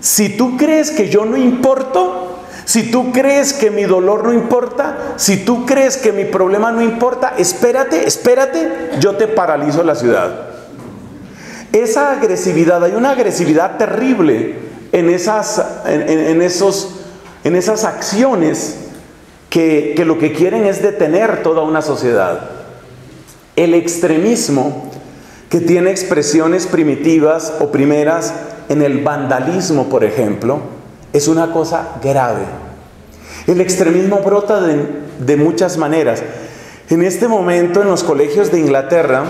Si tú crees que yo no importo, si tú crees que mi dolor no importa, si tú crees que mi problema no importa, espérate, espérate, yo te paralizo la ciudad. Esa agresividad, hay una agresividad terrible en esas, en, en esos, en esas acciones que, que lo que quieren es detener toda una sociedad. El extremismo, que tiene expresiones primitivas o primeras en el vandalismo, por ejemplo, es una cosa grave. El extremismo brota de, de muchas maneras. En este momento, en los colegios de Inglaterra,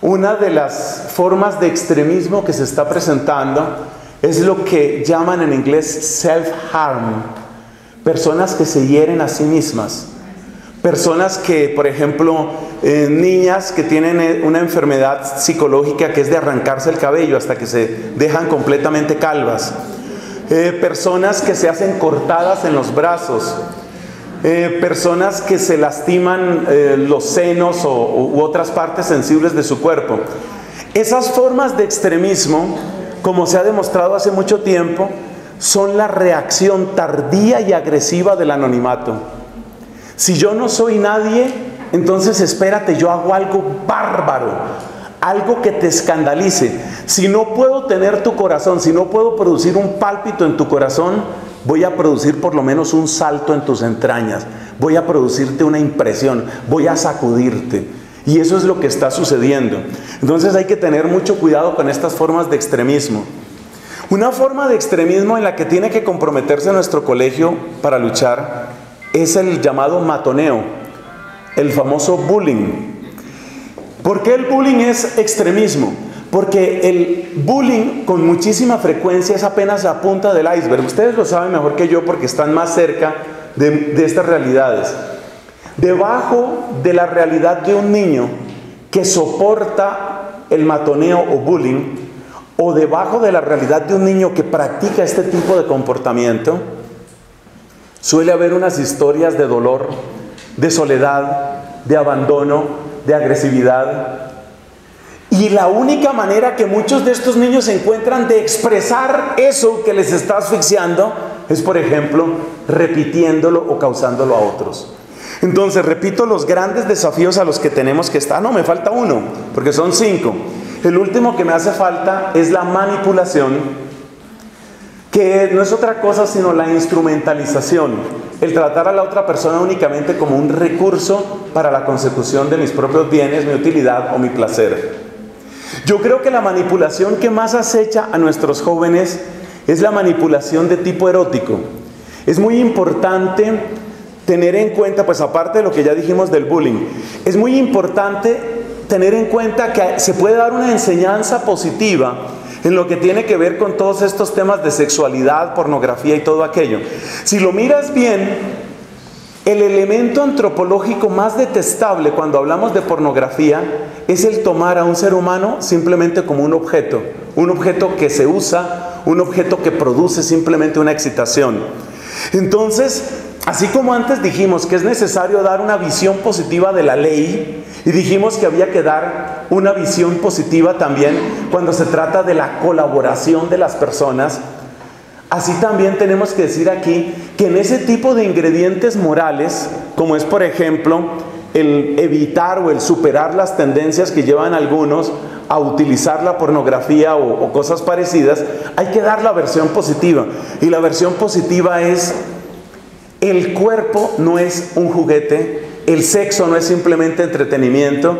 una de las formas de extremismo que se está presentando es lo que llaman en inglés self-harm. Personas que se hieren a sí mismas. Personas que, por ejemplo, eh, niñas que tienen una enfermedad psicológica que es de arrancarse el cabello hasta que se dejan completamente calvas. Eh, personas que se hacen cortadas en los brazos. Eh, personas que se lastiman eh, los senos o, u otras partes sensibles de su cuerpo. Esas formas de extremismo, como se ha demostrado hace mucho tiempo, son la reacción tardía y agresiva del anonimato. Si yo no soy nadie, entonces espérate, yo hago algo bárbaro, algo que te escandalice. Si no puedo tener tu corazón, si no puedo producir un pálpito en tu corazón, voy a producir por lo menos un salto en tus entrañas. Voy a producirte una impresión. Voy a sacudirte. Y eso es lo que está sucediendo. Entonces hay que tener mucho cuidado con estas formas de extremismo. Una forma de extremismo en la que tiene que comprometerse nuestro colegio para luchar es el llamado matoneo, el famoso bullying. ¿Por qué el bullying es extremismo? Porque el bullying con muchísima frecuencia es apenas la punta del iceberg. Ustedes lo saben mejor que yo porque están más cerca de, de estas realidades. Debajo de la realidad de un niño que soporta el matoneo o bullying, o debajo de la realidad de un niño que practica este tipo de comportamiento, suele haber unas historias de dolor, de soledad, de abandono, de agresividad. Y la única manera que muchos de estos niños encuentran de expresar eso que les está asfixiando es, por ejemplo, repitiéndolo o causándolo a otros. Entonces, repito los grandes desafíos a los que tenemos que estar. Ah, no, me falta uno, porque son cinco. El último que me hace falta es la manipulación, que no es otra cosa sino la instrumentalización. El tratar a la otra persona únicamente como un recurso para la consecución de mis propios bienes, mi utilidad o mi placer. Yo creo que la manipulación que más acecha a nuestros jóvenes es la manipulación de tipo erótico. Es muy importante tener en cuenta, pues aparte de lo que ya dijimos del bullying, es muy importante tener en cuenta que se puede dar una enseñanza positiva en lo que tiene que ver con todos estos temas de sexualidad, pornografía y todo aquello. Si lo miras bien, el elemento antropológico más detestable cuando hablamos de pornografía es el tomar a un ser humano simplemente como un objeto, un objeto que se usa, un objeto que produce simplemente una excitación. Entonces, así como antes dijimos que es necesario dar una visión positiva de la ley, y dijimos que había que dar una visión positiva también cuando se trata de la colaboración de las personas, así también tenemos que decir aquí que en ese tipo de ingredientes morales, como es por ejemplo el evitar o el superar las tendencias que llevan algunos a utilizar la pornografía o, o cosas parecidas, hay que dar la versión positiva. Y la versión positiva es: el cuerpo no es un juguete, el sexo no es simplemente entretenimiento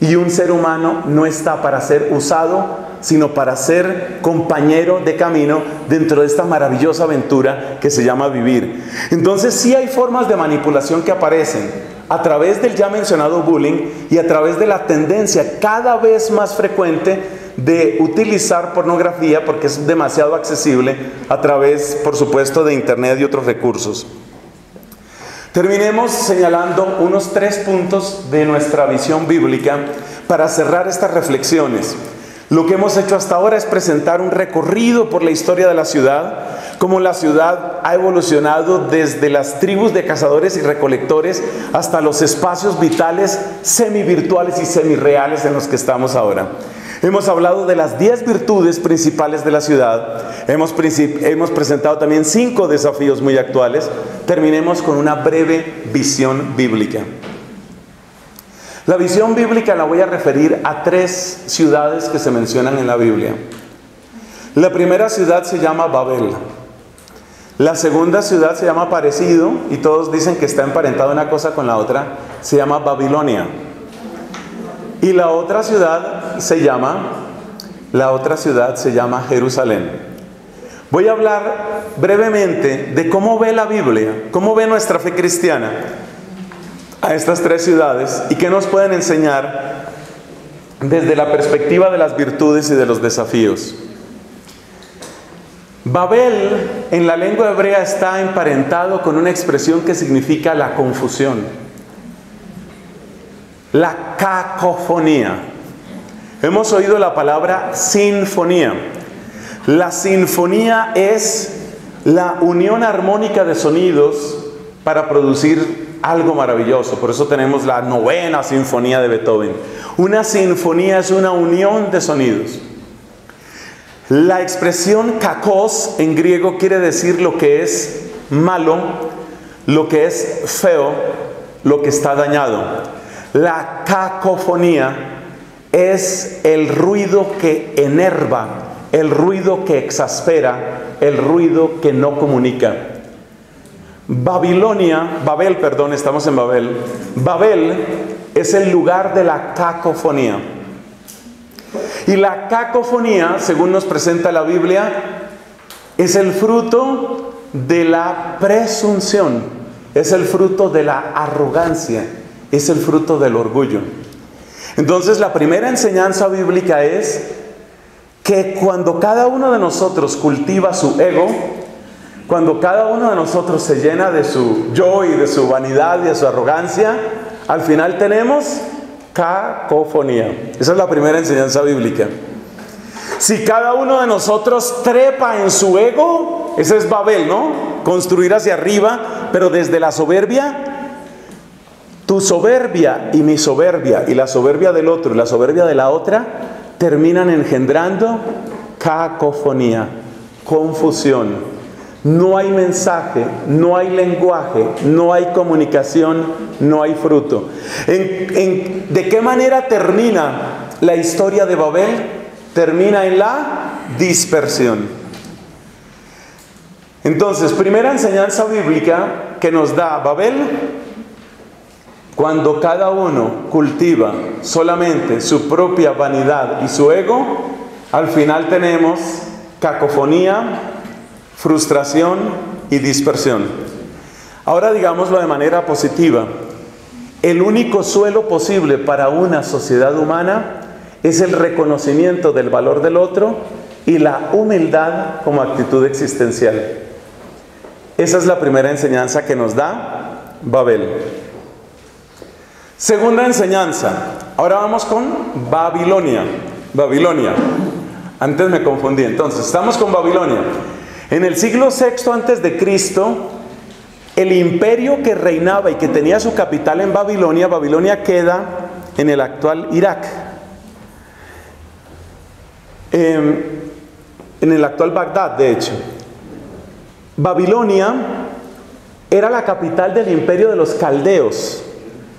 y un ser humano no está para ser usado, sino para ser compañero de camino dentro de esta maravillosa aventura que se llama vivir. Entonces sí hay formas de manipulación que aparecen a través del ya mencionado bullying y a través de la tendencia cada vez más frecuente de utilizar pornografía porque es demasiado accesible a través, por supuesto, de internet y otros recursos. Terminemos señalando unos tres puntos de nuestra visión bíblica para cerrar estas reflexiones. Lo que hemos hecho hasta ahora es presentar un recorrido por la historia de la ciudad, cómo la ciudad ha evolucionado desde las tribus de cazadores y recolectores hasta los espacios vitales semivirtuales y semirreales en los que estamos ahora. Hemos hablado de las diez virtudes principales de la ciudad, hemos, hemos presentado también cinco desafíos muy actuales. Terminemos con una breve visión bíblica. La visión bíblica la voy a referir a tres ciudades que se mencionan en la Biblia. La primera ciudad se llama Babel. La segunda ciudad se llama parecido, y todos dicen que está emparentada una cosa con la otra, se llama Babilonia. Y la otra ciudad se llama, la otra ciudad se llama Jerusalén. Voy a hablar brevemente de cómo ve la Biblia, cómo ve nuestra fe cristiana a estas tres ciudades y que nos pueden enseñar desde la perspectiva de las virtudes y de los desafíos. Babel en la lengua hebrea está emparentado con una expresión que significa la confusión, la cacofonía. Hemos oído la palabra sinfonía. La sinfonía es la unión armónica de sonidos para producir algo maravilloso. Por eso tenemos la novena sinfonía de Beethoven. Una sinfonía es una unión de sonidos. La expresión kakos en griego quiere decir lo que es malo, lo que es feo, lo que está dañado. La cacofonía es el ruido que enerva, el ruido que exaspera, el ruido que no comunica. Babilonia, Babel, perdón, estamos en Babel. Babel es el lugar de la cacofonía. Y la cacofonía, según nos presenta la Biblia, es el fruto de la presunción, es el fruto de la arrogancia, es el fruto del orgullo. Entonces, la primera enseñanza bíblica es que cuando cada uno de nosotros cultiva su ego, cuando cada uno de nosotros se llena de su yo y de su vanidad y de su arrogancia, al final tenemos cacofonía. Esa es la primera enseñanza bíblica. Si cada uno de nosotros trepa en su ego, ese es Babel, ¿no? Construir hacia arriba, pero desde la soberbia, tu soberbia y mi soberbia, y la soberbia del otro y la soberbia de la otra, terminan engendrando cacofonía, confusión. No hay mensaje, no hay lenguaje, no hay comunicación, no hay fruto. ¿En, en, ¿De qué manera termina la historia de Babel? Termina en la dispersión. Entonces, primera enseñanza bíblica que nos da Babel: cuando cada uno cultiva solamente su propia vanidad y su ego, al final tenemos cacofonía, frustración y dispersión. Ahora digámoslo de manera positiva: el único suelo posible para una sociedad humana es el reconocimiento del valor del otro y la humildad como actitud existencial. Esa es la primera enseñanza que nos da Babel. Segunda enseñanza. Ahora vamos con Babilonia. Babilonia. Antes me confundí. Entonces, estamos con Babilonia. En el siglo sexto antes de Cristo, el imperio que reinaba y que tenía su capital en Babilonia, Babilonia queda en el actual Irak. Eh, en el actual Bagdad, de hecho. Babilonia era la capital del imperio de los caldeos.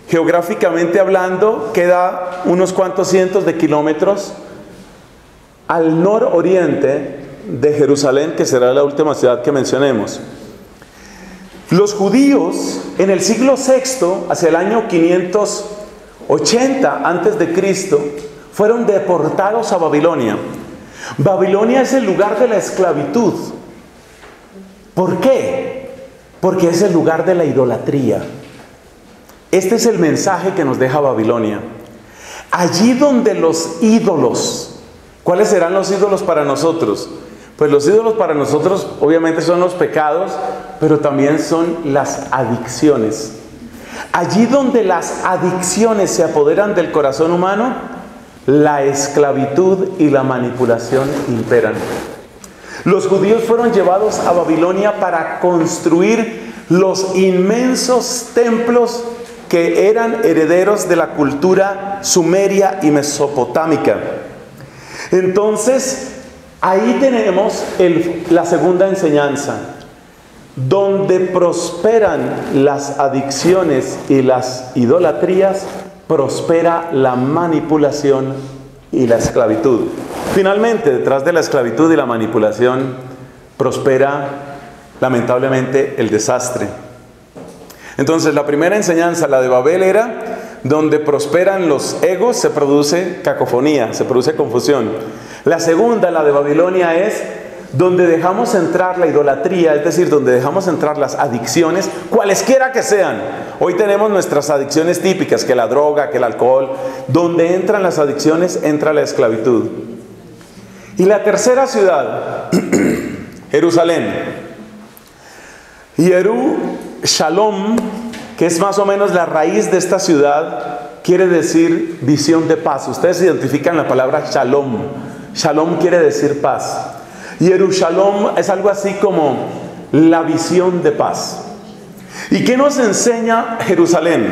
Geográficamente hablando, queda unos cuantos cientos de kilómetros al nororiente de Jerusalén, que será la última ciudad que mencionemos. Los judíos, en el siglo sexto, hacia el año quinientos ochenta antes de Cristo, fueron deportados a Babilonia. Babilonia es el lugar de la esclavitud. ¿Por qué? Porque es el lugar de la idolatría. Este es el mensaje que nos deja Babilonia. Allí donde los ídolos, ¿cuáles serán los ídolos para nosotros? Pues los ídolos para nosotros obviamente son los pecados, pero también son las adicciones. Allí donde las adicciones se apoderan del corazón humano, la esclavitud y la manipulación imperan. Los judíos fueron llevados a Babilonia para construir los inmensos templos que eran herederos de la cultura sumeria y mesopotámica. Entonces, ahí tenemos el, la segunda enseñanza. Donde prosperan las adicciones y las idolatrías, prospera la manipulación y la esclavitud. Finalmente, detrás de la esclavitud y la manipulación, prospera, lamentablemente, el desastre. Entonces, la primera enseñanza, la de Babel, era: donde prosperan los egos, se produce cacofonía, se produce confusión. La segunda, la de Babilonia, es: donde dejamos entrar la idolatría, es decir, donde dejamos entrar las adicciones, cualesquiera que sean. Hoy tenemos nuestras adicciones típicas, que la droga, que el alcohol. Donde entran las adicciones, entra la esclavitud. Y la tercera ciudad, Jerusalén. Yeru Shalom, que es más o menos la raíz de esta ciudad, quiere decir visión de paz. Ustedes identifican la palabra Shalom. Shalom quiere decir paz. Jerusalén es algo así como la visión de paz. ¿Y qué nos enseña Jerusalén?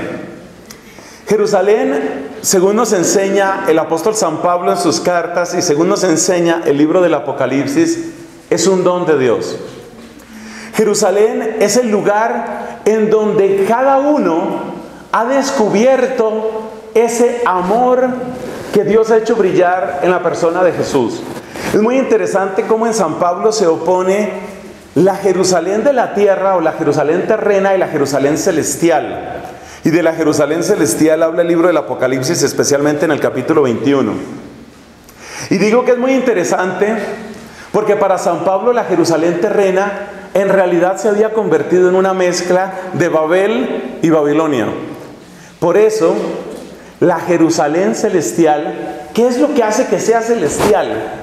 Jerusalén, según nos enseña el apóstol San Pablo en sus cartas y según nos enseña el libro del Apocalipsis, es un don de Dios. Jerusalén es el lugar en donde cada uno ha descubierto ese amor que Dios ha hecho brillar en la persona de Jesús. Es muy interesante cómo en San Pablo se opone la Jerusalén de la tierra o la Jerusalén terrena y la Jerusalén celestial. Y de la Jerusalén celestial habla el libro del Apocalipsis, especialmente en el capítulo veintiuno. Y digo que es muy interesante porque para San Pablo la Jerusalén terrena en realidad se había convertido en una mezcla de Babel y Babilonia. Por eso, la Jerusalén celestial, ¿qué es lo que hace que sea celestial?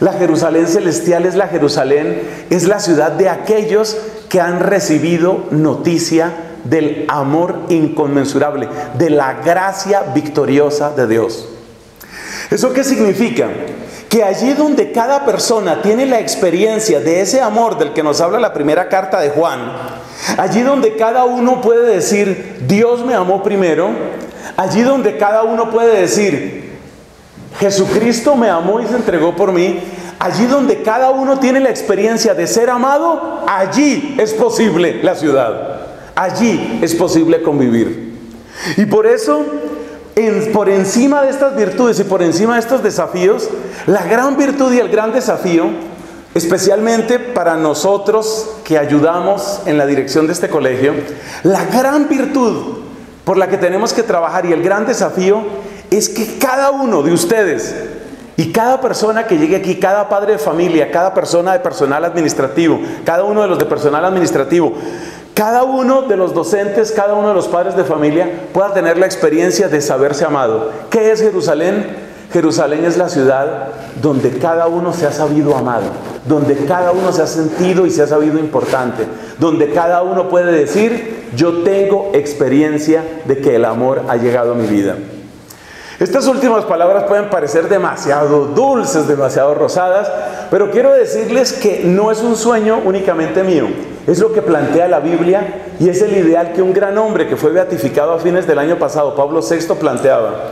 La Jerusalén celestial es la Jerusalén, es la ciudad de aquellos que han recibido noticia del amor inconmensurable, de la gracia victoriosa de Dios. ¿Eso qué significa? Que allí donde cada persona tiene la experiencia de ese amor del que nos habla la primera carta de Juan, allí donde cada uno puede decir, Dios me amó primero, allí donde cada uno puede decir, Jesucristo me amó y se entregó por mí, allí donde cada uno tiene la experiencia de ser amado, allí es posible la ciudad, allí es posible convivir. Y por eso, En, por encima de estas virtudes y por encima de estos desafíos, la gran virtud y el gran desafío, especialmente para nosotros que ayudamos en la dirección de este colegio, la gran virtud por la que tenemos que trabajar y el gran desafío es que cada uno de ustedes y cada persona que llegue aquí, cada padre de familia, cada persona de personal administrativo, cada uno de los de personal administrativo, cada uno de los docentes, cada uno de los padres de familia pueda tener la experiencia de saberse amado. ¿Qué es Jerusalén? Jerusalén es la ciudad donde cada uno se ha sabido amado, donde cada uno se ha sentido y se ha sabido importante, donde cada uno puede decir, yo tengo experiencia de que el amor ha llegado a mi vida. Estas últimas palabras pueden parecer demasiado dulces, demasiado rosadas, pero quiero decirles que no es un sueño únicamente mío. Es lo que plantea la Biblia y es el ideal que un gran hombre que fue beatificado a fines del año pasado, Pablo sexto, planteaba.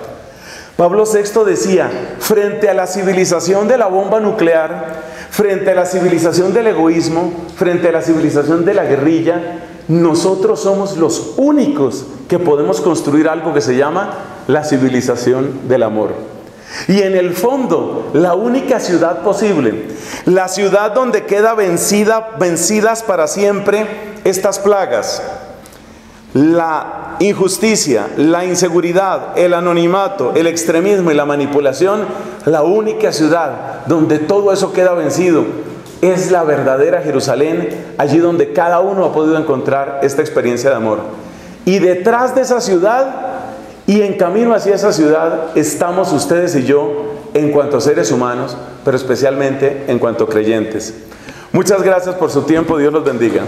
Pablo sexto decía, frente a la civilización de la bomba nuclear, frente a la civilización del egoísmo, frente a la civilización de la guerrilla, nosotros somos los únicos que podemos construir algo que se llama la civilización del amor. Y en el fondo, la única ciudad posible, la ciudad donde queda vencida, vencidas para siempre estas plagas, la injusticia, la inseguridad, el anonimato, el extremismo y la manipulación, la única ciudad donde todo eso queda vencido, es la verdadera Jerusalén, allí donde cada uno ha podido encontrar esta experiencia de amor. Y detrás de esa ciudad, y en camino hacia esa ciudad estamos ustedes y yo en cuanto seres humanos, pero especialmente en cuanto creyentes. Muchas gracias por su tiempo. Dios los bendiga.